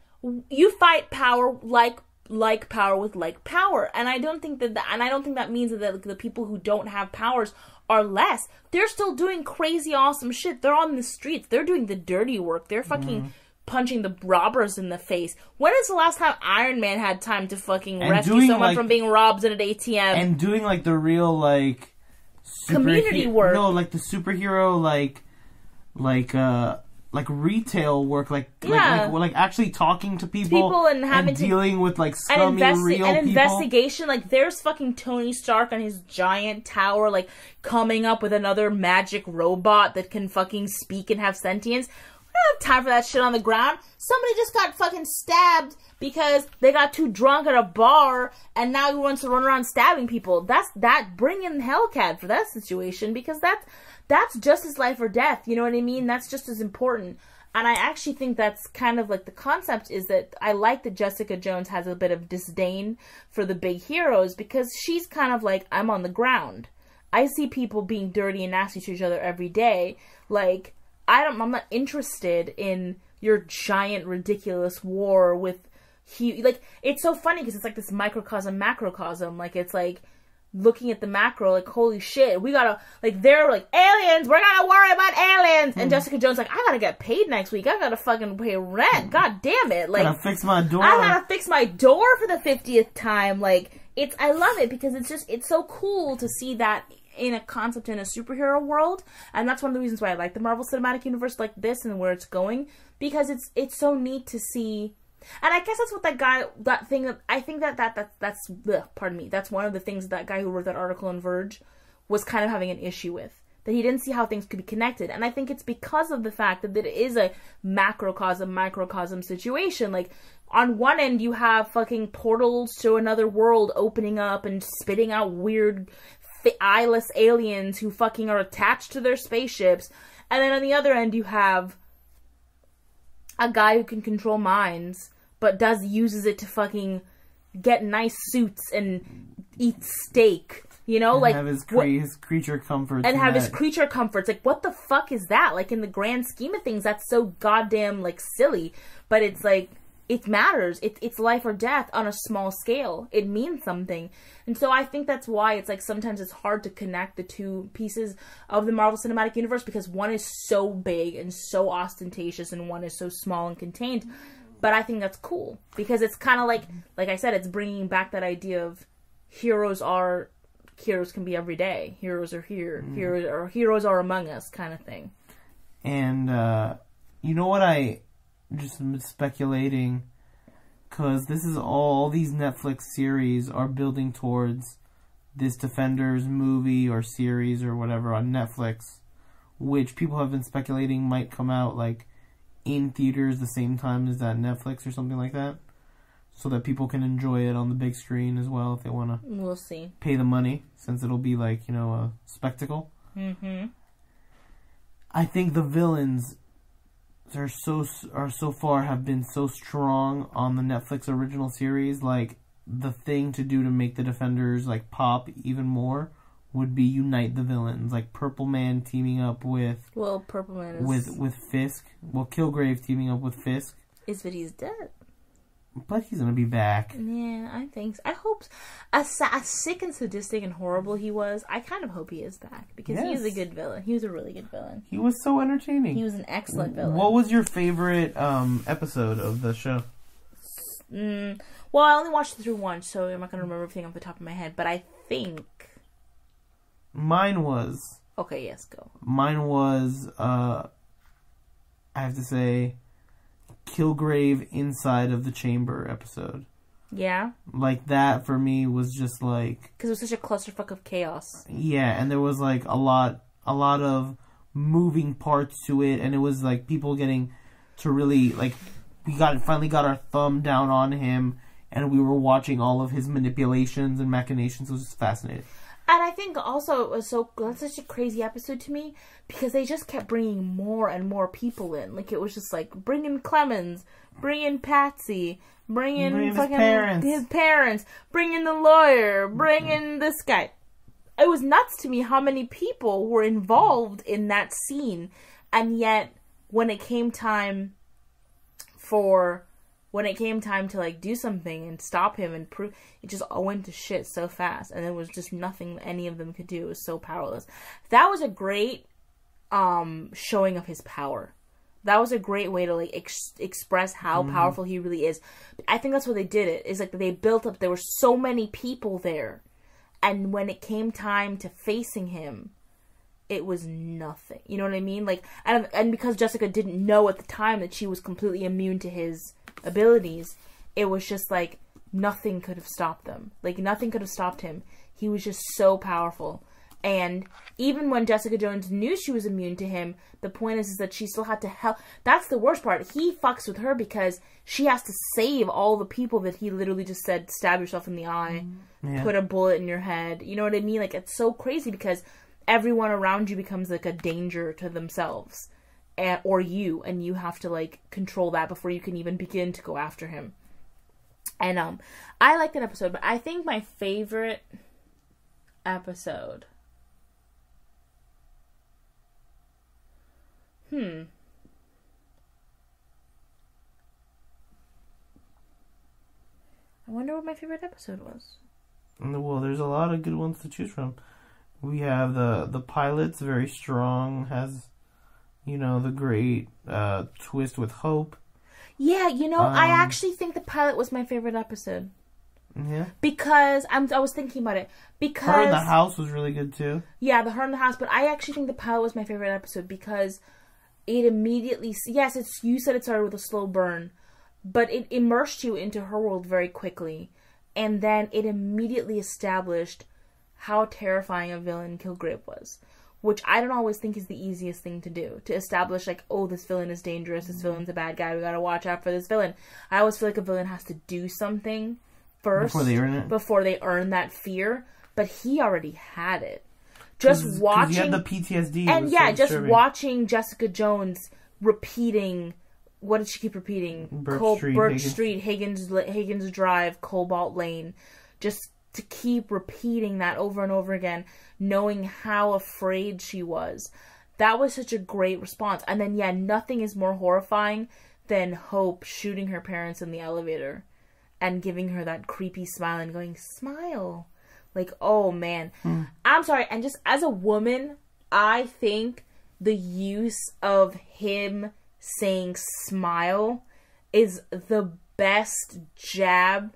you fight power like like power with like power, and I don't think that the, and I don't think that means that the, the people who don't have powers. Are less. They're still doing crazy awesome shit. They're on the streets. They're doing the dirty work. They're fucking mm. punching the robbers in the face. When is the last time Iron Man had time to fucking and rescue doing, someone like, from being robbed at an A T M? And doing like the real like super community work. No, like the superhero like like uh like retail work, like yeah. like, like, like actually talking to people, people and, having and dealing to, with like scummy an real an people. Investigation. Like there's fucking Tony Stark on his giant tower, like coming up with another magic robot that can fucking speak and have sentience. We don't have time for that shit on the ground. Somebody just got fucking stabbed because they got too drunk at a bar, and now he wants to run around stabbing people. That's that. Bring in Hellcat for that situation because that's. That's just as life or death, you know what I mean? That's just as important. And I actually think that's kind of like the concept is that I like that Jessica Jones has a bit of disdain for the big heroes because she's kind of like, I'm on the ground. I see people being dirty and nasty to each other every day. Like, I don't, I'm not interested in your giant, ridiculous war with huge, like, it's so funny because it's like this microcosm, macrocosm, like, it's like, looking at the macro, like, holy shit, we gotta, like, they're like, aliens, we're gonna worry about aliens, and mm. Jessica Jones like, I gotta get paid next week, I gotta fucking pay rent, god damn it, like, gotta fix my door. I gotta fix my door for the fiftieth time, like, it's, I love it, because it's just, it's so cool to see that in a concept in a superhero world, and that's one of the reasons why I like the Marvel Cinematic Universe like this and where it's going, because it's, it's so neat to see. And I guess that's what that guy, that thing, that I think that, that, that that's, ugh, pardon me, that's one of the things that, that guy who wrote that article on Verge was kind of having an issue with. That he didn't see how things could be connected. And I think it's because of the fact that it is a macrocosm, microcosm situation. Like, on one end, you have fucking portals to another world opening up and spitting out weird, eyeless aliens who fucking are attached to their spaceships. And then on the other end, you have a guy who can control minds, but does uses it to fucking get nice suits and eat steak, you know, and like have his, cre what, his creature comforts and have that. his creature comforts. Like, what the fuck is that? Like, in the grand scheme of things, that's so goddamn like silly, but it's like it matters. It, it's life or death on a small scale. It means something, and so I think that's why it's like sometimes it's hard to connect the two pieces of the Marvel Cinematic Universe, because one is so big and so ostentatious, and one is so small and contained. But I think that's cool because it's kind of like, like I said, it's bringing back that idea of heroes are heroes can be every day. Heroes are here. Mm. Heroes or heroes are among us, kind of thing. And uh, you know what I. Just speculating, because this is all, all these Netflix series are building towards this Defenders movie or series or whatever on Netflix, which people have been speculating might come out like in theaters the same time as that Netflix or something like that, so that people can enjoy it on the big screen as well if they want to. We'll see. Pay the money, since it'll be like, you know, a spectacle. Mm-hmm. I think the villains are so are so far have been so strong on the Netflix original series. Like, the thing to do to make the Defenders like pop even more would be unite the villains, like Purple Man teaming up with well Purple Man is... with with Fisk. Well, Kilgrave teaming up with Fisk is that he's dead, but he's gonna be back. Yeah, I think so. I hope so. As, as sick and sadistic and horrible he was, I kind of hope he is back, because yes. he was a good villain. He was a really good villain. He was so entertaining. He was an excellent villain. What was your favorite um, episode of the show? Mm, well, I only watched it through once, so I'm not gonna remember everything off the top of my head, but I think mine was okay. Yes, go. Mine was uh, I have to say, Kilgrave inside of the chamber episode. Yeah, like that for me was just like, because it was such a clusterfuck of chaos. Yeah, and there was like a lot, a lot of moving parts to it, and it was like people getting to really like, we got finally got our thumb down on him, and we were watching all of his manipulations and machinations. It was just fascinating. And I think also it was so, that's such a crazy episode to me, because they just kept bringing more and more people in. Like, it was just like, bring in Clemens, bring in Patsy, bring in, bring in fucking his parents. his parents, bring in the lawyer, bring mm-hmm. in this guy. It was nuts to me how many people were involved in that scene, and yet when it came time for, when it came time to like do something and stop him and prove, it just all went to shit so fast, and there was just nothing any of them could do. It was so powerless. That was a great um, showing of his power. That was a great way to like ex express how mm-hmm. powerful he really is. I think that's why they did it. Is like they built up. There were so many people there, and when it came time to facing him, it was nothing. You know what I mean? Like, and and because Jessica didn't know at the time that she was completely immune to his abilities, it was just like nothing could have stopped them. Like, nothing could have stopped him. He was just so powerful. And even when Jessica Jones knew she was immune to him, the point is, is that she still had to help. That's the worst part. He fucks with her because she has to save all the people that he literally just said, stab yourself in the eye, yeah. put a bullet in your head. You know what I mean? Like, it's so crazy because everyone around you becomes like a danger to themselves. Or you, and you have to like control that before you can even begin to go after him. And um, I like that episode, but I think my favorite episode. Hmm. I wonder what my favorite episode was. Well, there's a lot of good ones to choose from. We have the the pilot's very strong, has, you know, the great uh, twist with Hope. Yeah, you know, um, I actually think the pilot was my favorite episode. Yeah. Because I'm, I was thinking about it. Because Her in the House was really good too. Yeah, the Her in the House, but I actually think the pilot was my favorite episode because it immediately, yes, it's you said it started with a slow burn, but it immersed you into her world very quickly, and then it immediately established how terrifying a villain Kilgrave was, which I don't always think is the easiest thing to do, to establish, like, oh, this villain is dangerous, this villain's a bad guy, we gotta watch out for this villain. I always feel like a villain has to do something first before they earn it. Before they earn that fear, but he already had it. Just Cause, watching cause you had the P T S D, and yeah, so just disturbing. watching Jessica Jones repeating, what did she keep repeating? Birch Col Street, Birch Higgins. Street, Higgins, Higgins Drive, Cobalt Lane, just to keep repeating that over and over again, knowing how afraid she was. That was such a great response. And then, yeah, nothing is more horrifying than Hope shooting her parents in the elevator and giving her that creepy smile and going, smile. Like, oh, man. Mm. I'm sorry. And just as a woman, I think the use of him saying smile is the best jab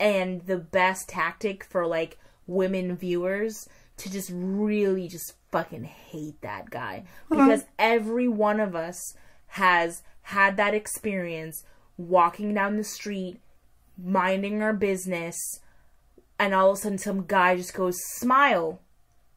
and the best tactic for, like, women viewers to just really just fucking hate that guy. Mm-hmm. Because every one of us has had that experience walking down the street, minding our business, and all of a sudden some guy just goes, smile.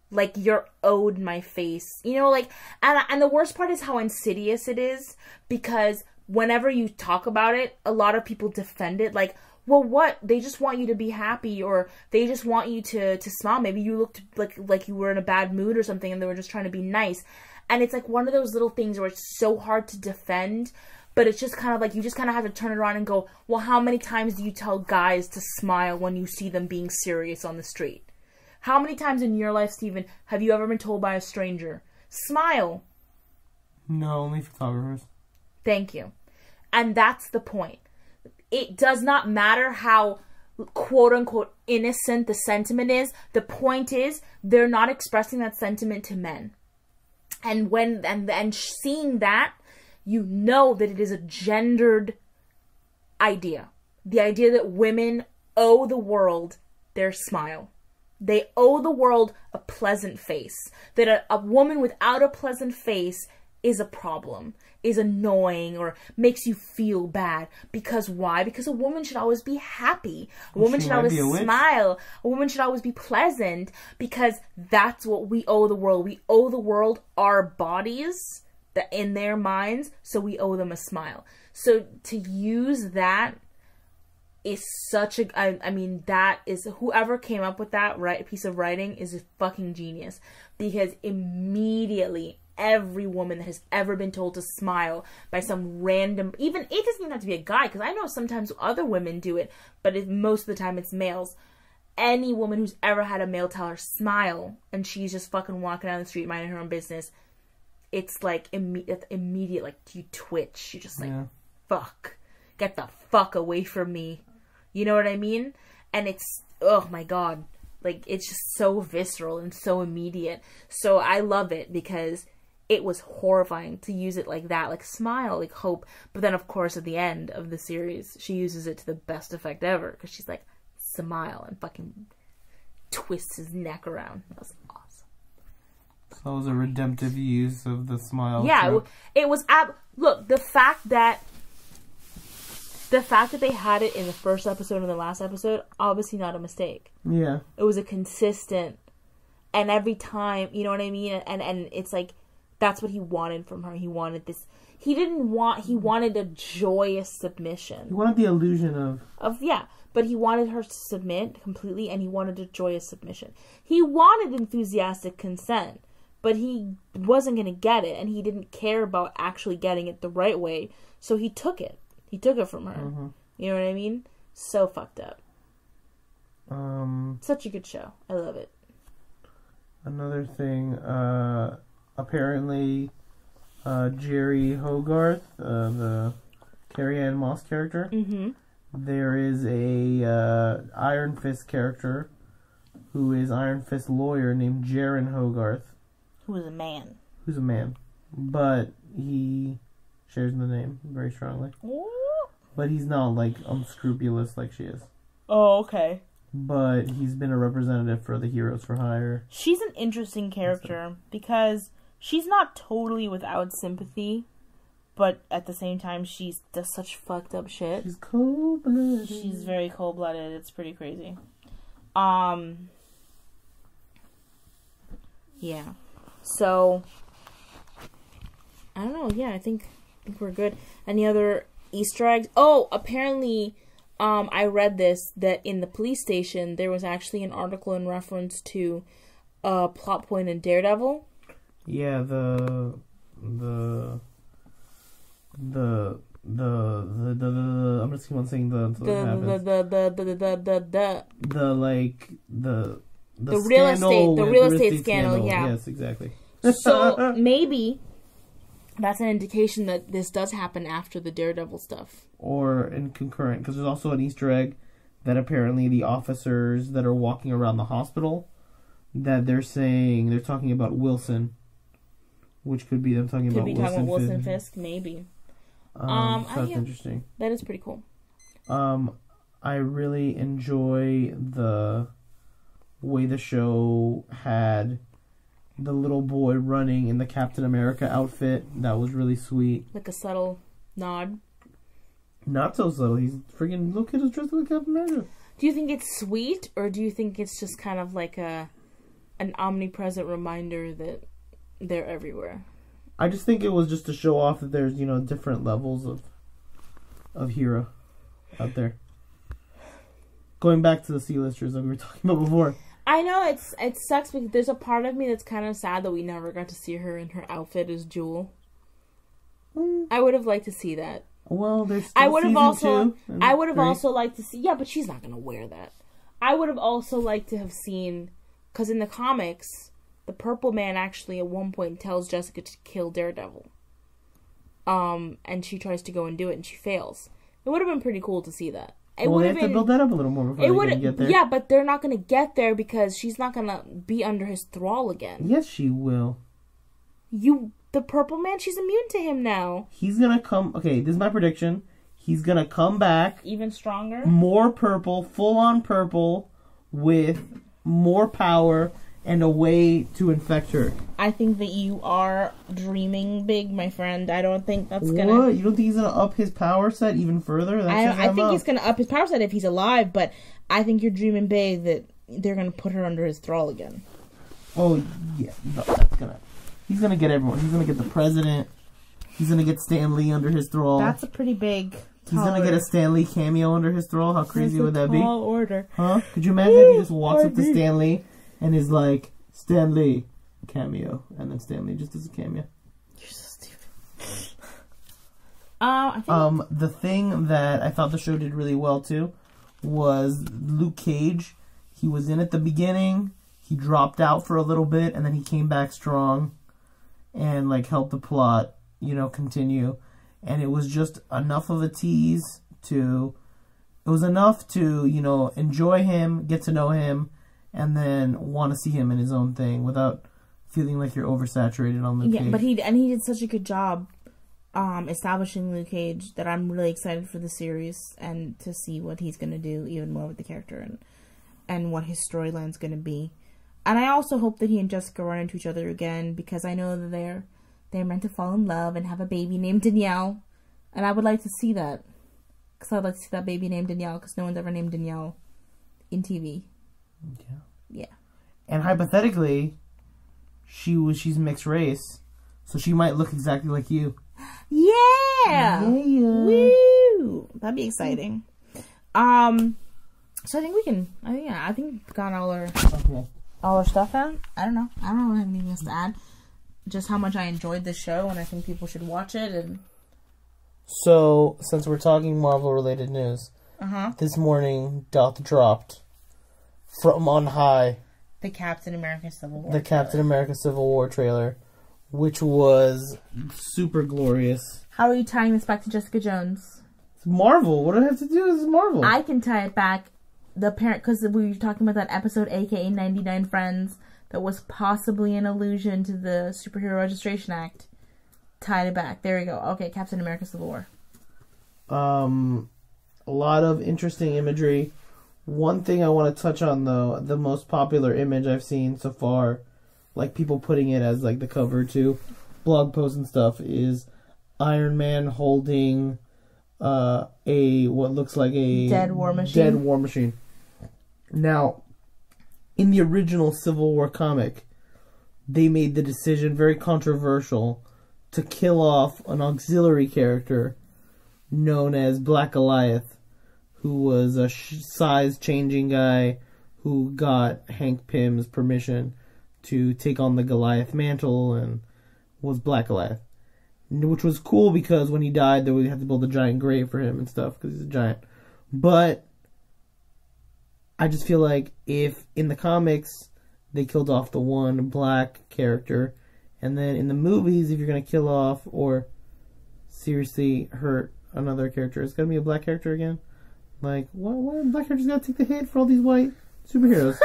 Like, you're owed my face. You know, like, and, and the worst part is how insidious it is, because whenever you talk about it, a lot of people defend it, like, well, what? They just want you to be happy, or they just want you to, to smile. Maybe you looked like like you were in a bad mood or something, and they were just trying to be nice. And it's like one of those little things where it's so hard to defend, but it's just kind of like you just kind of have to turn it around and go, well, how many times do you tell guys to smile when you see them being serious on the street? How many times in your life, Steven, have you ever been told by a stranger, smile? No, only photographers. Thank you. And that's the point. It does not matter how quote-unquote innocent the sentiment is. The point is they're not expressing that sentiment to men. And when and, and seeing that, you know that it is a gendered idea. The idea that women owe the world their smile. They owe the world a pleasant face. That a, a woman without a pleasant face is a problem, is annoying, or makes you feel bad. Because why? Because a woman should always be happy. A woman should always smile. A woman should always be pleasant, because that's what we owe the world. We owe the world our bodies that in their minds, so we owe them a smile. So to use that is such a, I, I mean, that is, whoever came up with that right piece of writing is a fucking genius, because immediately every woman that has ever been told to smile by some random, even it doesn't even have to be a guy, because I know sometimes other women do it, but it, most of the time it's males. Any woman who's ever had a male tell her smile, and she's just fucking walking down the street minding her own business, it's like imme it's immediate, like you twitch, you just like, yeah. Fuck, get the fuck away from me, you know what I mean? And it's, oh my god, like it's just so visceral and so immediate. So I love it, because it was horrifying to use it like that, like smile, like Hope. But then, of course, at the end of the series, she uses it to the best effect ever, because she's like, smile, and fucking twists his neck around. That was awesome. So that was a redemptive use of the smile. Yeah, so. it, it was. Ab Look, the fact that the fact that they had it in the first episode and the last episode, obviously not a mistake. Yeah, it was a consistent, and every time, you know what I mean, and and it's like. That's what he wanted from her. He wanted this. He didn't want. He wanted a joyous submission. He wanted the illusion of. Of yeah, but he wanted her to submit completely, and he wanted a joyous submission. He wanted enthusiastic consent, but he wasn't going to get it, and he didn't care about actually getting it the right way. So he took it. He took it from her. Mm-hmm. You know what I mean? So fucked up. Um. Such a good show. I love it. Another thing. Uh. Apparently, uh, Jerry Hogarth, uh, the Carrie Ann Moss character, mm-hmm. there is a uh, uh, Iron Fist character, who is Iron Fist lawyer named Jaron Hogarth. Who is a man. Who's a man. But he shares the name very strongly. Ooh. But he's not, like, unscrupulous like she is. Oh, okay. But he's been a representative for the Heroes for Hire. She's an interesting character because she's not totally without sympathy, but at the same time, she does such fucked up shit. She's cold-blooded. She's very cold-blooded. It's pretty crazy. Um. Yeah. So, I don't know. Yeah, I think, I think we're good. Any other Easter eggs? Oh, apparently, um, I read this, that in the police station, there was actually an article in reference to a plot point in Daredevil. Yeah, the, the, the, the, the, the, the I'm just keep on saying the, the, the, the, the, the, the, the, the, the, the, like, the, the, the real estate, the real estate scandal, yeah. Yes, exactly. So, maybe that's an indication that this does happen after the Daredevil stuff. Or in concurrent, because there's also an Easter egg that apparently the officers that are walking around the hospital, that they're saying, they're talking about Wilson, which could be them talking could about Wilson Could be talking Wilson about Wilson Fisk, Fisk maybe. Um, um so that's I, interesting. That is pretty cool. Um, I really enjoy the way the show had the little boy running in the Captain America outfit. That was really sweet. Like a subtle nod. Not so subtle. He's freaking little kid is dressed like Captain America. Do you think it's sweet, or do you think it's just kind of like a an omnipresent reminder that they're everywhere? I just think it was just to show off that there's, you know, different levels of of hero out there. Going back to the C-listers that we were talking about before. I know it's it sucks because there's a part of me that's kind of sad that we never got to see her in her outfit as Jewel. Mm. I would have liked to see that. Well, there's still I would have also two I would have also liked to see yeah, but she's not gonna wear that. I would have also liked to have seen, because in the comics, the Purple Man actually at one point tells Jessica to kill Daredevil. Um, and she tries to go and do it, and she fails. It would have been pretty cool to see that. It well, they have been, to build that up a little more before it they get there. Yeah, but they're not going to get there because she's not going to be under his thrall again. Yes, she will. You, the Purple Man, she's immune to him now. He's going to come... Okay, this is my prediction. He's going to come back... Even stronger? More purple, full-on purple, with more power and a way to infect her. I think that you are dreaming big, my friend. I don't think that's gonna... What? You don't think he's gonna up his power set even further? That's I, I think up. he's gonna up his power set if he's alive, but I think you're dreaming big that they're gonna put her under his thrall again. Oh, yeah. No, that's gonna... He's gonna get everyone. He's gonna get the president. He's gonna get Stan Lee under his thrall. That's a pretty big... He's gonna get a Stan Lee cameo under his thrall. How crazy would that be? Tall order. Huh? Could you imagine if he just walks up to Stan Lee and is like, Stan Lee, cameo. And then Stan Lee just does a cameo. You're so stupid. uh, I think um, the thing that I thought the show did really well, too, was Luke Cage. He was in at the beginning. He dropped out for a little bit. And then he came back strong and, like, helped the plot, you know, continue. And it was just enough of a tease to... It was enough to, you know, enjoy him, get to know him, and then want to see him in his own thing without feeling like you're oversaturated on Luke yeah, Cage. Yeah, but he and he did such a good job um, establishing Luke Cage that I'm really excited for the series and to see what he's going to do even more with the character and and what his storyline's going to be. And I also hope that he and Jessica run into each other again, because I know that they're they're meant to fall in love and have a baby named Danielle, and I would like to see that, because I'd like to see that baby named Danielle, because no one's ever named Danielle in T V. Yeah. Yeah. And hypothetically, she was she's mixed race, so she might look exactly like you. Yeah. Yeah. Woo! That'd be exciting. Um. So I think we can. I think yeah, I think we've got all our okay. all our stuff out. I don't know. I don't really have anything else to add. Just how much I enjoyed this show, and I think people should watch it. And so, since we're talking Marvel-related news, uh huh. This morning, Doth dropped. From on high, the Captain America Civil War. The Captain trailer. America Civil War trailer, which was super glorious. How are you tying this back to Jessica Jones? It's Marvel. What do I have to do? This is Marvel. I can tie it back the parent, because we were talking about that episode, aka ninety-nine Friends, that was possibly an allusion to the Superhero Registration Act. Tied it back. There we go. Okay, Captain America: Civil War. Um, a lot of interesting imagery. One thing I want to touch on, though, the most popular image I've seen so far, like people putting it as like the cover to blog posts and stuff, is Iron Man holding uh, a what looks like a dead war machine. Dead war machine. Now, in the original Civil War comic, they made the decision, very controversial, to kill off an auxiliary character known as Black Goliath, who was a sh- size-changing guy who got Hank Pym's permission to take on the Goliath mantle, and was Black Goliath. Which was cool because when he died, they would have to build a giant grave for him and stuff, because he's a giant. But I just feel like if in the comics they killed off the one black character, and then in the movies, if you're going to kill off or seriously hurt another character, it's going to be a black character again. Like, why, why are black characters got to take the hit for all these white superheroes?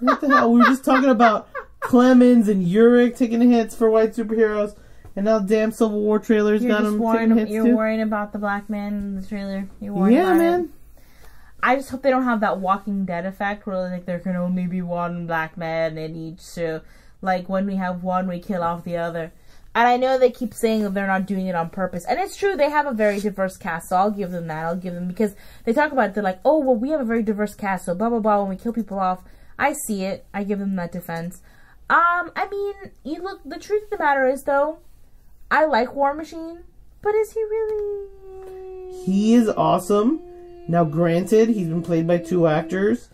What the hell? We were just talking about Clemens and Urich taking the hits for white superheroes, and now damn Civil War trailers you're got them taking hits You're too. worried about the black man in the trailer. You're worried yeah, about man. It. I just hope they don't have that Walking Dead effect where like there can only be one black man in each show. Like when we have one, we kill off the other. And I know they keep saying that they're not doing it on purpose. And it's true, they have a very diverse cast, so I'll give them that. I'll give them, because they talk about it, they're like, oh, well, we have a very diverse cast, so blah, blah, blah, when we kill people off. I see it. I give them that defense. Um, I mean, you look, the truth of the matter is, though, I like War Machine, but is he really? He is awesome. Now, granted, he's been played by two actors,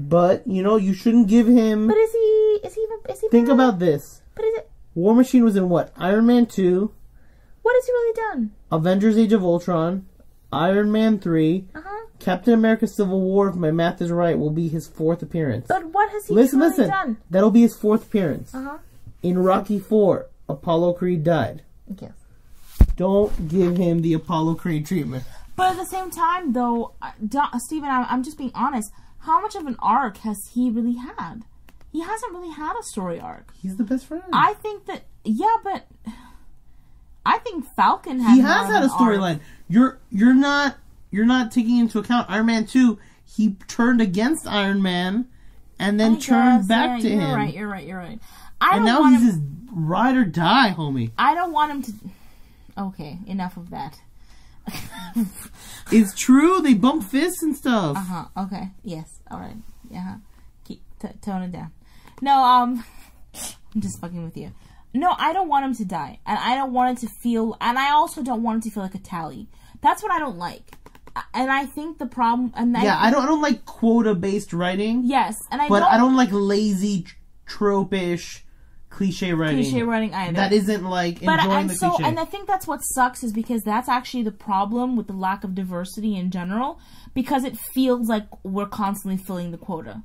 but, you know, you shouldn't give him... But is he, is he even, is he Think bad? about this. But is it... War Machine was in what? Iron Man two. What has he really done? Avengers Age of Ultron. Iron Man three. Uh-huh. Captain America Civil War, if my math is right, will be his fourth appearance. But what has he listen, really listen. done? That'll be his fourth appearance. Uh-huh. In Rocky four, Apollo Creed died. Yes. Don't give him the Apollo Creed treatment. But at the same time, though, Stephen, I'm just being honest. How much of an arc has he really had? He hasn't really had a story arc. He's the best friend. I think that, yeah, but I think Falcon has. He has had a storyline. You're you're not you're not taking into account Iron Man two. He turned against Iron Man, and then I turned guess, back yeah, to you're him. You're right. You're right. You're right. I and don't now want he's his ride or die, homie. I don't want him to. Okay, enough of that. It's true. They bump fists and stuff. Uh huh. Okay. Yes. All right. Yeah. Uh-huh. Keep t tone it down. No, um, I'm just fucking with you. No, I don't want him to die. And I don't want it to feel, and I also don't want it to feel like a tally. That's what I don't like. And I think the problem, and I, yeah, I don't, I don't like quota-based writing. Yes, and I But don't, I don't like lazy, trope-ish, cliche writing. Cliche writing either. That isn't like enjoying but, and the so, cliche. And I think that's what sucks, is because that's actually the problem with the lack of diversity in general, because it feels like we're constantly filling the quota.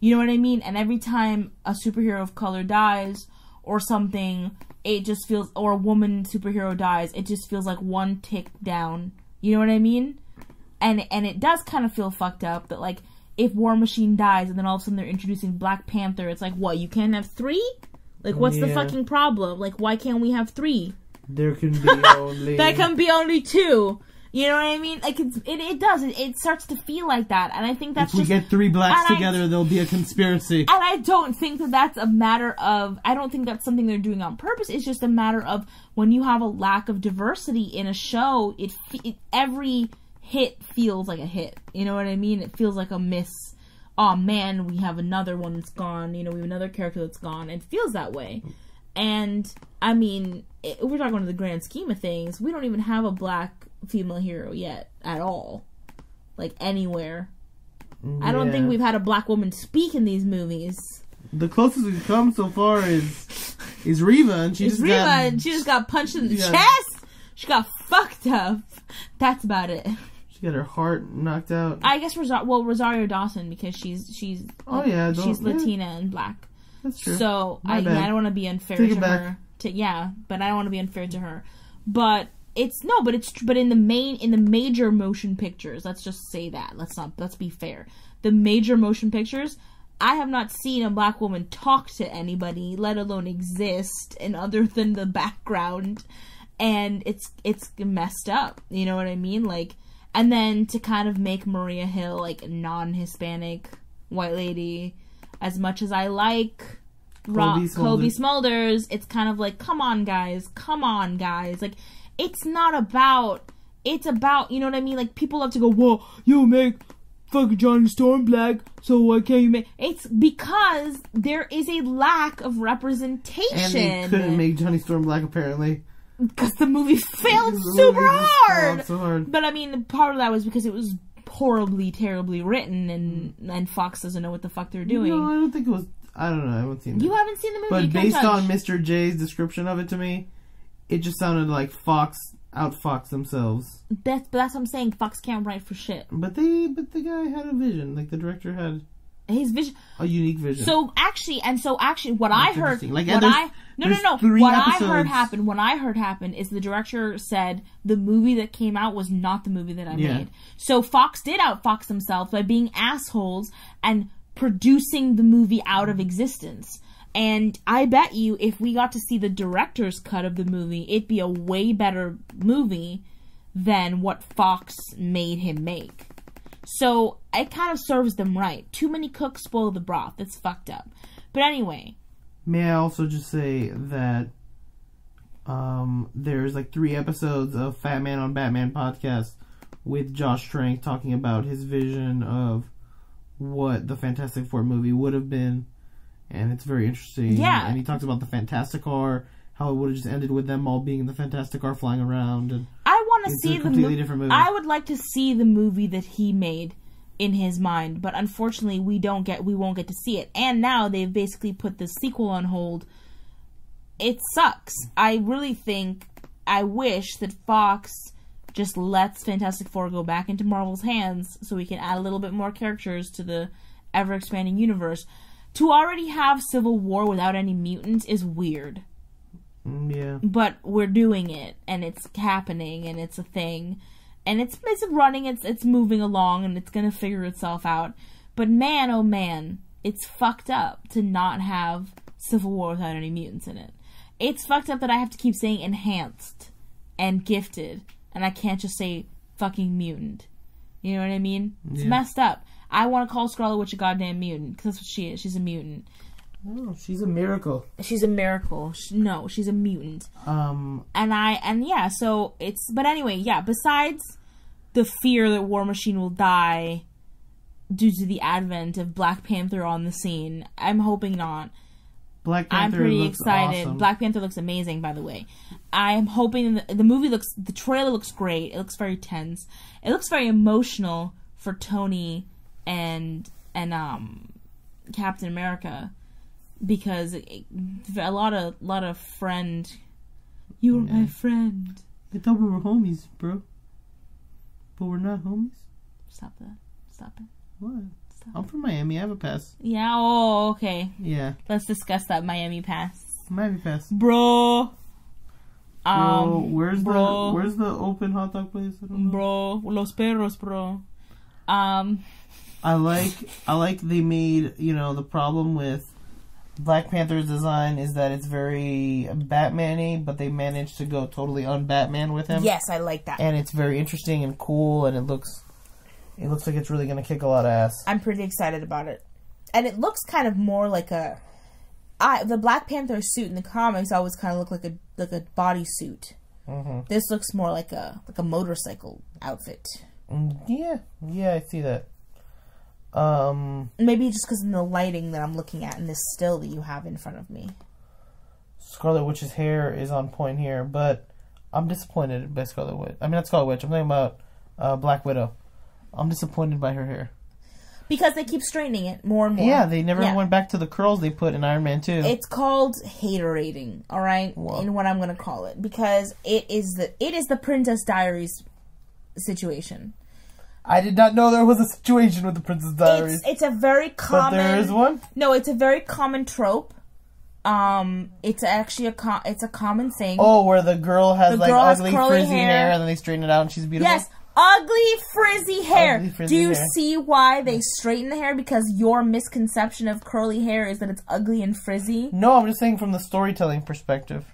You know what I mean? And every time a superhero of color dies or something, it just feels... Or a woman superhero dies, it just feels like one tick down. You know what I mean? And and it does kind of feel fucked up that, like, if War Machine dies and then all of a sudden they're introducing Black Panther, it's like, what, you can't have three? Like, what's yeah. the fucking problem? Like, why can't we have three? There can be only... There can be only two. You know what I mean? Like, it's, it it does. It, it starts to feel like that. And I think that's just... If we just, get three blacks together, I, there'll be a conspiracy. And I don't think that that's a matter of... I don't think that's something they're doing on purpose. It's just a matter of when you have a lack of diversity in a show, it, it every hit feels like a hit. You know what I mean? It feels like a miss. Oh, man, we have another one that's gone. You know, we have another character that's gone. It feels that way. And, I mean, it, we're talking to the grand scheme of things. We don't even have a black... female hero yet at all, like anywhere. Yeah. I don't think we've had a black woman speak in these movies. The closest we've come so far is is Reva, and she it's just Reva, got, and she just got punched in the yeah. chest. She got fucked up. That's about it. She got her heart knocked out. I guess Rosa well Rosario Dawson, because she's she's oh yeah she's Latina yeah. and black. That's true. So I, I don't want to be unfair Take to her. To, yeah, but I don't want to be unfair to her. But It's no, but it's but in the main in the major motion pictures, let's just say that. Let's not let's be fair. The major motion pictures, I have not seen a black woman talk to anybody, let alone exist, and other than the background, and it's it's messed up. You know what I mean? Like, and then to kind of make Maria Hill like non-Hispanic white lady, as much as I like Rob, Kobe Smulders, it's kind of like, come on, guys, come on, guys, like. It's not about, it's about, you know what I mean? Like, people love to go, well, you make fucking Johnny Storm black, so why can't you make... It's because there is a lack of representation. And they couldn't make Johnny Storm black, apparently. Because the movie failed the super movie hard. So hard. But, I mean, part of that was because it was horribly, terribly written, and, and Fox doesn't know what the fuck they're doing. No, I don't think it was... I don't know, I haven't seen it. You haven't seen the movie, But based touch. on Mister J's description of it to me... It just sounded like Fox outfoxed themselves. That's, but that's what I'm saying. Fox can't write for shit. But they, but the guy had a vision. Like, the director had his vision, a unique vision. So actually, and so actually, what that's I heard, like, what I no no no, what episodes. I heard happen, what I heard happen is the director said the movie that came out was not the movie that I yeah. made. So Fox did outfox themselves by being assholes and producing the movie out of existence. And I bet you if we got to see the director's cut of the movie, it'd be a way better movie than what Fox made him make. So it kind of serves them right. Too many cooks spoil the broth. It's fucked up. But anyway. May I also just say that um, there's like three episodes of Fat Man on Batman podcast with Josh Trank talking about his vision of what the Fantastic Four movie would have been. And it's very interesting. Yeah. And he talks about the Fantasticar, how it would have just ended with them all being in the Fantasticar flying around. And I want to see a completely the different movie. I would like to see the movie that he made in his mind, but unfortunately, we don't get we won't get to see it. And now they've basically put the sequel on hold. It sucks. I really think I wish that Fox just lets Fantastic Four go back into Marvel's hands so we can add a little bit more characters to the ever expanding universe. To already have Civil War without any mutants is weird. Yeah. But we're doing it, and it's happening, and it's a thing. And it's, it's running, it's, it's moving along, and it's gonna figure itself out. But man, oh man, it's fucked up to not have Civil War without any mutants in it. It's fucked up that I have to keep saying enhanced and gifted, and I can't just say fucking mutant. You know what I mean? It's yeah. messed up. I want to call Scarlet Witch a goddamn mutant, because that's what she is. She's a mutant. Oh, she's a miracle. She's a miracle. She, no, she's a mutant. Um. And I, and yeah, so it's, but anyway, yeah, besides the fear that War Machine will die due to the advent of Black Panther on the scene, I'm hoping not. Black Panther I'm pretty looks excited. Awesome. Black Panther looks amazing, by the way. I'm hoping, the, the movie looks, the trailer looks great. It looks very tense. It looks very emotional for Tony and and um Captain America, because it, a lot of lot of friend you were yeah. my friend. I thought we were homies, bro, but we're not homies. Stop that. Stop it. What? Stop I'm it. From Miami. I have a pass. Yeah. Oh, okay. Yeah, let's discuss that Miami pass. Miami pass, bro. Bro, um where's bro. the where's the open hot dog place? I don't know. Bro, Los Perros, bro. um I like, I like they made, you know, the problem with Black Panther's design is that it's very Batman-y, but they managed to go totally un-Batman with him. Yes, I like that. And it's very interesting and cool, and it looks, it looks like it's really going to kick a lot of ass. I'm pretty excited about it. And it looks kind of more like a, I, the Black Panther suit in the comics always kind of looked like a, like a bodysuit. Mm-hmm. This looks more like a, like a motorcycle outfit. Yeah, yeah, I see that. Um, Maybe just because of the lighting that I'm looking at in this still that you have in front of me. Scarlet Witch's hair is on point here, but I'm disappointed by Scarlet Witch. I mean, not Scarlet Witch. I'm talking about uh, Black Widow. I'm disappointed by her hair. Because they keep straightening it more and more. Yeah, they never yeah. went back to the curls they put in Iron Man two. It's called haterating, all right? Whoa. In what I'm going to call it. Because it is the it is the Princess Diaries situation. I did not know there was a situation with the Princess Diaries. It's, it's a very common... But there is one? No, it's a very common trope Um, it's actually a com- it's a common thing. Oh, where the girl has the like girl ugly has frizzy hair. hair, and then they straighten it out, and she's beautiful. Yes, ugly frizzy hair. Ugly, frizzy Do you hair. see why they straighten the hair? Because your misconception of curly hair is that it's ugly and frizzy. No, I'm just saying from the storytelling perspective.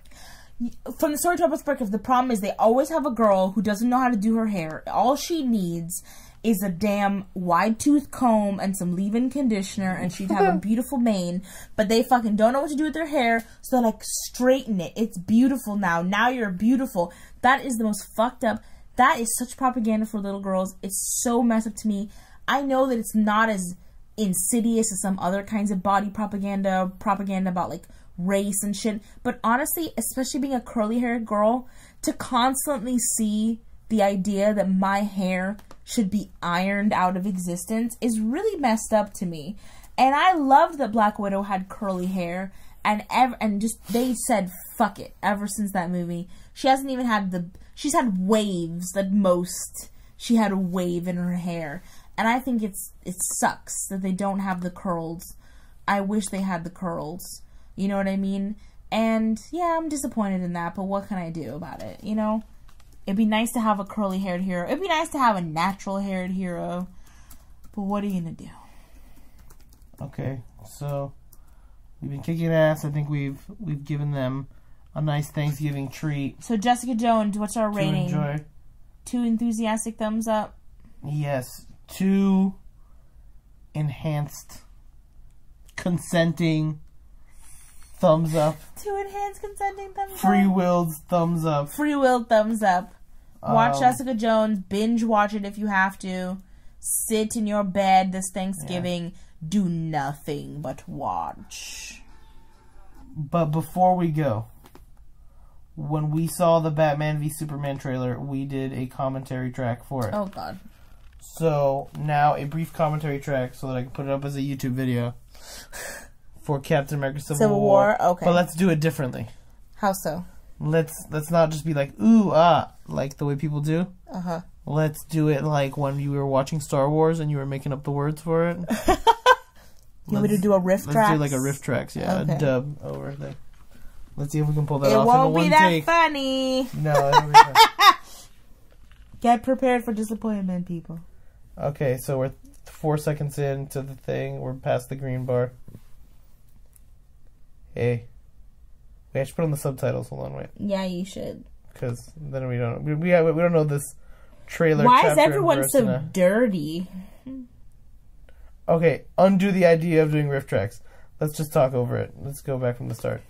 From the storytelling perspective, the problem is they always have a girl who doesn't know how to do her hair. All she needs is a damn wide tooth comb and some leave-in conditioner, and she'd have a beautiful mane, but they fucking don't know what to do with their hair, so like, straighten it. It's beautiful now. Now you're beautiful. That is the most fucked up. That is such propaganda for little girls. It's so messed up to me. I know that it's not as insidious as some other kinds of body propaganda, propaganda about, like, race and shit, but honestly, especially being a curly-haired girl, to constantly see the idea that my hair should be ironed out of existence is really messed up to me. And I loved that Black Widow had curly hair, and ev- and just they said fuck it ever since that movie. She hasn't even had the she's had waves at most. She had a wave in her hair, and I think it's it sucks that they don't have the curls. I wish they had the curls. You know what I mean? And yeah, I'm disappointed in that, but what can I do about it? You know? It'd be nice to have a curly-haired hero. It'd be nice to have a natural-haired hero. But what are you going to do? Okay, so we've been kicking ass. I think we've we've given them a nice Thanksgiving treat. So Jessica Jones, what's our rating? To enjoy. Two enthusiastic thumbs up? Yes. Two enhanced, consenting thumbs up. Two enhanced consenting thumbs Free up. Free willed thumbs up. Free willed thumbs up. Watch um, Jessica Jones. Binge watch it if you have to. Sit in your bed this Thanksgiving. Yeah. Do nothing but watch. But before we go, when we saw the Batman v Superman trailer, we did a commentary track for it. Oh, God. So now a brief commentary track so that I can put it up as a YouTube video. For Captain America: Civil, Civil War. War. Okay. But let's do it differently. How so? Let's let's not just be like, ooh, ah, like the way people do. Uh-huh. Let's do it like when you were watching Star Wars and you were making up the words for it. You would do a riff track? Let's do like a riff tracks, yeah. Okay. A dub over thing. Let's see if we can pull that it off in one take. It won't be that funny. No, it'll be fun. Get prepared for disappointment, people. Okay, so we're four seconds into the thing. We're past the green bar. Hey, wait, I should put on the subtitles. Hold on, wait. Yeah, you should. Because then we don't we we, we don't know this trailer. Why is everyone so now. dirty? Okay, undo the idea of doing riff tracks. Let's just talk over it. Let's go back from the start.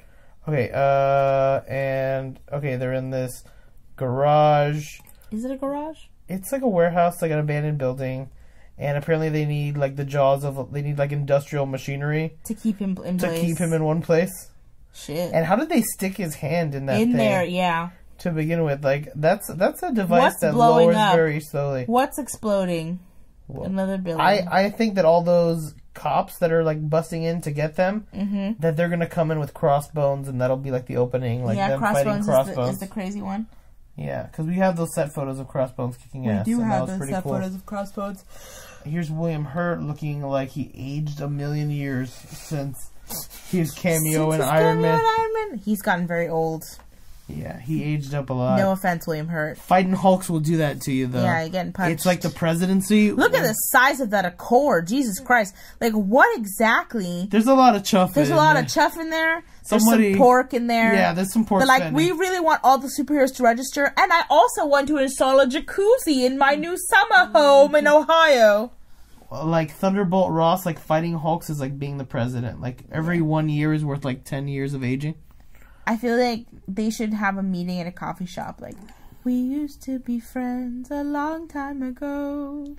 Okay, uh, and okay, they're in this garage. Is it a garage? It's like a warehouse, like an abandoned building. And apparently they need, like, the jaws of... They need, like, industrial machinery. To keep him in place. To keep him in one place. Shit. And how did they stick his hand in that in thing? In there, yeah. To begin with. Like, that's that's a device What's that lowers up? very slowly. What's exploding? Well, another building. I, I think that all those cops that are, like, busting in to get them, mm-hmm. that they're going to come in with crossbones, and that'll be, like, the opening. Like, yeah, them crossbones, fighting crossbones. Is, the, is the crazy one. Yeah, because we have those set photos of crossbones kicking ass. We do have those set cool. photos of crossbones. Here's William Hurt looking like he aged a million years since his cameo since in his Iron cameo Man. Iron Man. He's gotten very old. Yeah, he aged up a lot. No offense, William Hurt. Fighting Hulks will do that to you, though. Yeah, you're getting punched. It's like the presidency. Look when... at the size of that Accord. Jesus Christ. Like, what exactly? There's a lot of chuff There's in a lot there. of chuff in there. Somebody... There's some pork in there. Yeah, there's some pork But, like, spending. we really want all the superheroes to register. And I also want to install a jacuzzi in my new summer home in Ohio. Like, Thunderbolt Ross, like, fighting Hulks is like being the president. Like, every one year is worth, like, ten years of aging. I feel like they should have a meeting at a coffee shop. Like, we used to be friends a long time ago.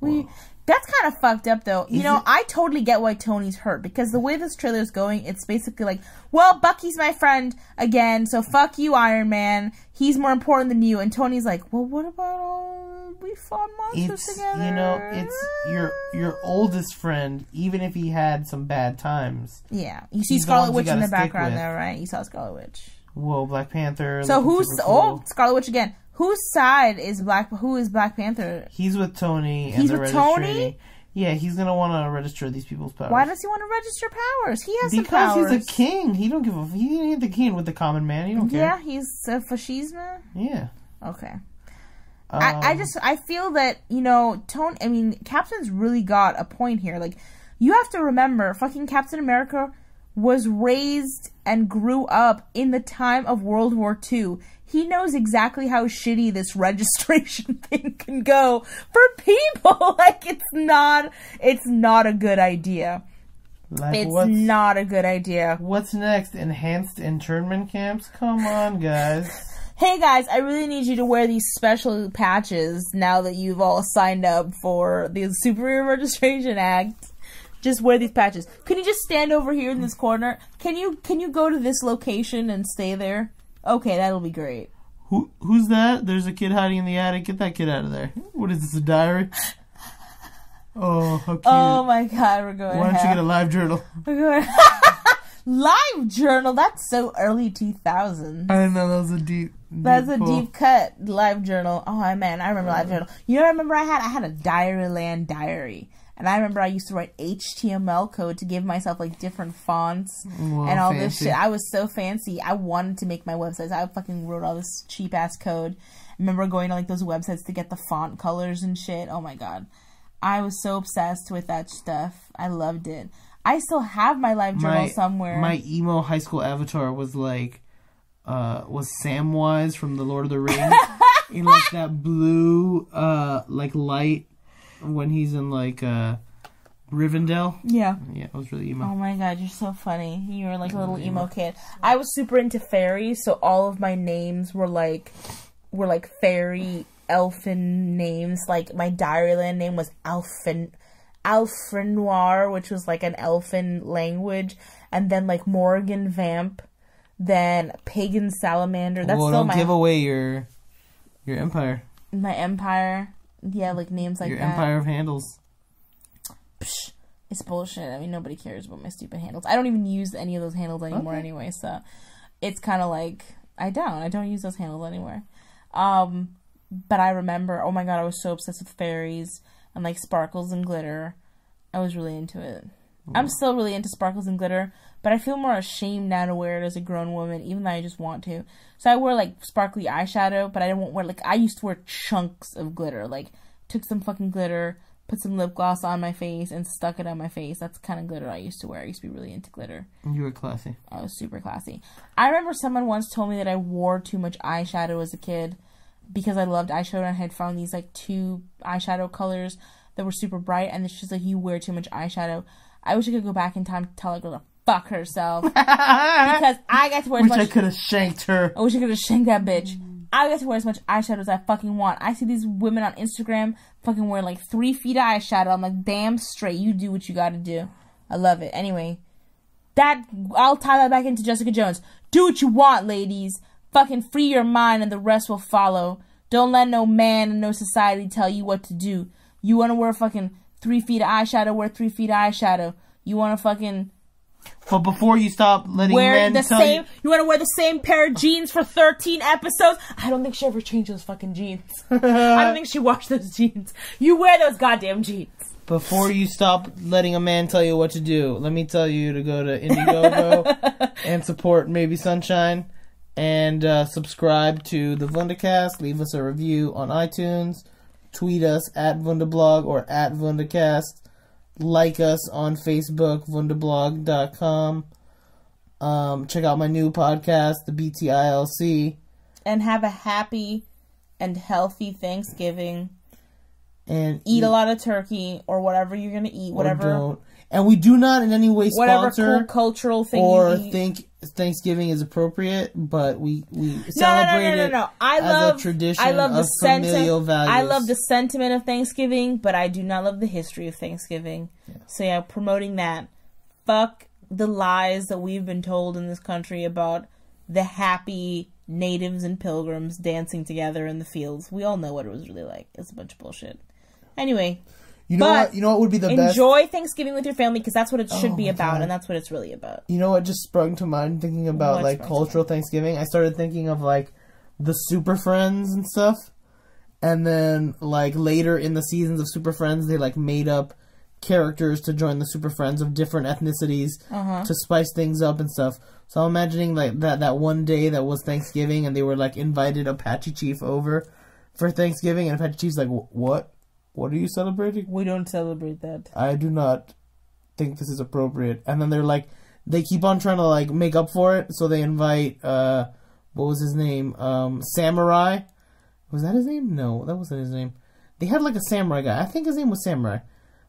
We Whoa. That's kind of fucked up, though. You Is know, it? I totally get why Tony's hurt. Because the way this trailer is going, it's basically like, well, Bucky's my friend again, so fuck you, Iron Man. He's more important than you. And Tony's like, well, what about all we fought monsters it's, together? You know, it's your your oldest friend, even if he had some bad times. Yeah. You see Scarlet Witch in the background with. there, right? You saw Scarlet Witch. Whoa, Black Panther. So who's... Cool. Oh, Scarlet Witch again. Whose side is Black... Who is Black Panther? He's with Tony. He's and with Tony? Yeah, he's going to want to register these people's powers. Why does he want to register powers? He has because some powers. Because he's a king. He don't give a... He ain't the king with the common man. He don't care. Yeah, he's a fascisma. Yeah. Okay. Um, I, I just... I feel that, you know, Tony... I mean, Captain's really got a point here. Like, you have to remember, fucking Captain America was raised and grew up in the time of World War Two. He knows exactly how shitty this registration thing can go for people. Like, it's not, it's not a good idea. Like it's not a good idea. What's next? Enhanced internment camps? Come on, guys. Hey, guys, I really need you to wear these special patches now that you've all signed up for the Superhero Registration Act. Just wear these patches. Can you just stand over here in this corner? Can you can you go to this location and stay there? Okay, that'll be great. Who who's that? There's a kid hiding in the attic. Get that kid out of there. What is this, a diary? Oh, how cute. Oh my God, we're going. Why don't you get a live journal? We're going live journal. That's so early two thousands. I know, that was a deep. deep That's a pull. Deep cut. Live journal. Oh man, I remember oh. live journal. You know, what I remember I had I had a Diaryland diary. And I remember I used to write H T M L code to give myself, like, different fonts Whoa, and all fancy. This shit. I was so fancy. I wanted to make my websites. I fucking wrote all this cheap-ass code. I remember going to, like, those websites to get the font colors and shit. Oh, my God. I was so obsessed with that stuff. I loved it. I still have my live journal my, somewhere. My emo high school avatar was, like, uh, was Samwise from The Lord of the Rings. In, like, that blue, uh, like, light. When he's in, like, uh, Rivendell. Yeah. Yeah, I was really emo. Oh, my God, you're so funny. You were, like, a little emo kid. I was super into fairies, so all of my names were, like, were, like, fairy elfin names. Like, my Diaryland name was Alfin... Alfrenoir, which was, like, an elfin language. And then, like, Morgan Vamp. Then Pagan Salamander. That's well, still don't my... give away your... your empire. My empire... Yeah, like names like that. Your empire of handles. Psh, it's bullshit. I mean, nobody cares about my stupid handles. I don't even use any of those handles anymore okay. anyway, so it's kind of like, I don't. I don't use those handles anywhere. Um, but I remember, oh my God, I was so obsessed with fairies and like sparkles and glitter. I was really into it. Ooh. I'm still really into sparkles and glitter, but I feel more ashamed now to wear it as a grown woman, even though I just want to. So I wear, like, sparkly eyeshadow, but I don't wear, like, I used to wear chunks of glitter. Like, took some fucking glitter, put some lip gloss on my face, and stuck it on my face. That's the kind of glitter I used to wear. I used to be really into glitter. You were classy. I was super classy. I remember someone once told me that I wore too much eyeshadow as a kid because I loved eyeshadow and I had found these, like, two eyeshadow colors that were super bright, and it's just, like, you wear too much eyeshadow. I wish I could go back in time to tell a girl to fuck herself. Because I got to wear as much... I wish I could have shanked her. I wish I could have shanked that bitch. I got to wear as much eyeshadow as I fucking want. I see these women on Instagram fucking wearing like three feet of eyeshadow. I'm like, damn straight. You do what you gotta do. I love it. Anyway, that... I'll tie that back into Jessica Jones. Do what you want, ladies. Fucking free your mind and the rest will follow. Don't let no man and no society tell you what to do. You want to wear fucking three feet of eyeshadow, wear three feet of eyeshadow. You want to fucking... But before you stop letting wear men the tell same, you... You want to wear the same pair of jeans for thirteen episodes? I don't think she ever changed those fucking jeans. I don't think she washed those jeans. You wear those goddamn jeans. Before you stop letting a man tell you what to do, let me tell you to go to Indiegogo and support Maybe Sunshine. And uh, subscribe to the Vundacast. Leave us a review on iTunes. Tweet us at Vundablog or at Vundacast. Like us on Facebook, Vundablog dot com. Um, check out my new podcast, the B T I L C. And have a happy and healthy Thanksgiving. And eat, eat a lot of turkey or whatever you're going to eat. Whatever. Or don't. And we do not in any way sponsor whatever cool cultural thing or you eat. Think Thanksgiving is appropriate, but we, we celebrate no, no, no, no, no, no. it I as love, a tradition I love of the familial values. I love the sentiment of Thanksgiving, but I do not love the history of Thanksgiving. Yeah. So yeah, promoting that. Fuck the lies that we've been told in this country about the happy natives and pilgrims dancing together in the fields. We all know what it was really like. It's a bunch of bullshit. Anyway... You know but what? You know what would be the enjoy best? Enjoy Thanksgiving with your family because that's what it should oh be about, God. And that's what it's really about. You know what just sprung to mind thinking about what like cultural Thanksgiving? I started thinking of like the Super Friends and stuff, and then like later in the seasons of Super Friends, they like made up characters to join the Super Friends of different ethnicities uh-huh. to spice things up and stuff. So I'm imagining like that that one day that was Thanksgiving and they were like invited Apache Chief over for Thanksgiving, and Apache Chief's like, what? What are you celebrating? We don't celebrate that. I do not think this is appropriate. And then they're like, they keep on trying to like make up for it, so they invite uh what was his name? Um Samurai. Was that his name? No, that wasn't his name. They had like a samurai guy. I think his name was Samurai.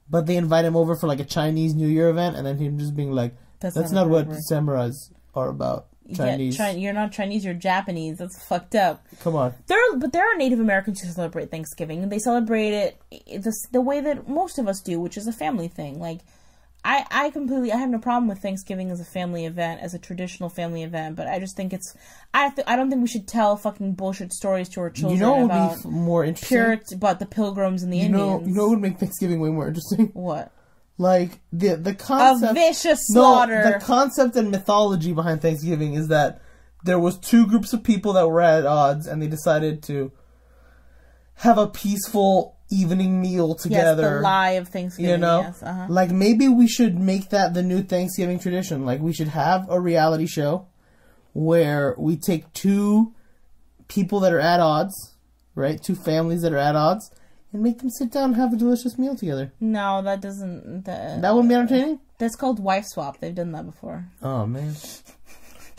But they invite him over for like a Chinese New Year event, and then him just being like, that's, that's not, not what samurais are about. Chinese. Yeah, Chi- you're not Chinese, you're Japanese. That's fucked up. Come on. There are, but there are Native Americans who celebrate Thanksgiving, and they celebrate it the, the way that most of us do, which is a family thing. Like, I, I completely, I have no problem with Thanksgiving as a family event, as a traditional family event, but I just think it's, I th- I don't think we should tell fucking bullshit stories to our children. You know what about would be f- more interesting? Purit- about the Pilgrims and the you Indians. Know, you know what would make Thanksgiving way more interesting? What? Like, the the concept... A vicious slaughter. No, the concept and mythology behind Thanksgiving is that there was two groups of people that were at odds, and they decided to have a peaceful evening meal together. Yes, the lie of Thanksgiving, you know? Yes, uh-huh. Like, maybe we should make that the new Thanksgiving tradition. Like, we should have a reality show where we take two people that are at odds, right? Two families that are at odds, and make them sit down and have a delicious meal together. No, that doesn't... That, that wouldn't be entertaining? That's called wife swap. They've done that before. Oh, man.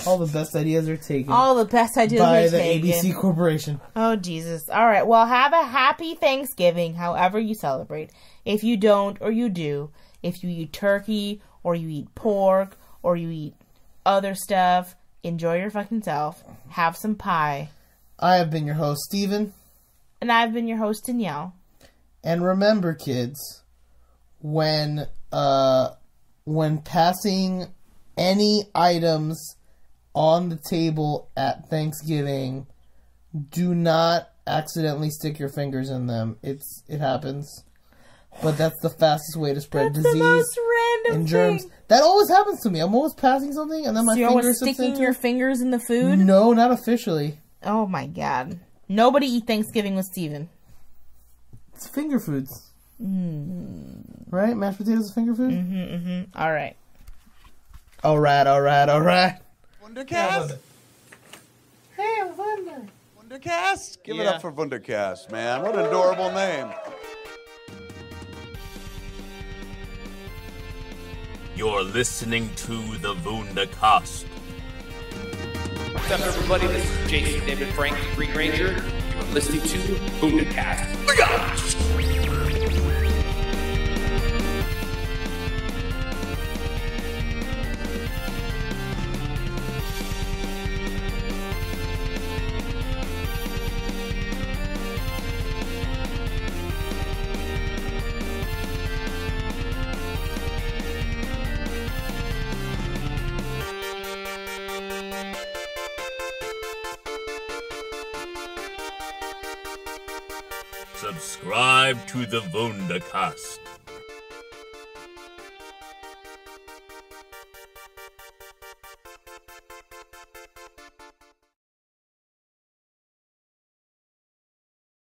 All the best ideas are taken. All the best ideas are taken. By the A B C Corporation. Oh, Jesus. All right. Well, have a happy Thanksgiving, however you celebrate. If you don't or you do, if you eat turkey or you eat pork or you eat other stuff, enjoy your fucking self. Have some pie. I have been your host, Steven. And I've been your host, Danielle. And remember, kids, when uh, when passing any items on the table at Thanksgiving, do not accidentally stick your fingers in them. It's it happens, but that's the fastest way to spread that's disease the most random and germs. Thing. That always happens to me. I'm always passing something, and then my so you're fingers always sticking your fingers in the food. No, not officially. Oh my God! Nobody eat Thanksgiving with Steven. It's finger foods. Mm. Right? Mashed potatoes is finger food? Mm-hmm, mm-hmm. All right. All right, all right, all right. Vundacast? Hey, Wunder. Vundacast? Give yeah. it up for Vundacast, man. What an adorable name. You're listening to the Vundacast. What's up, everybody? This is Jason David Frank, Green Ranger. Listening to Vundacast. Subscribe to the Vundacast.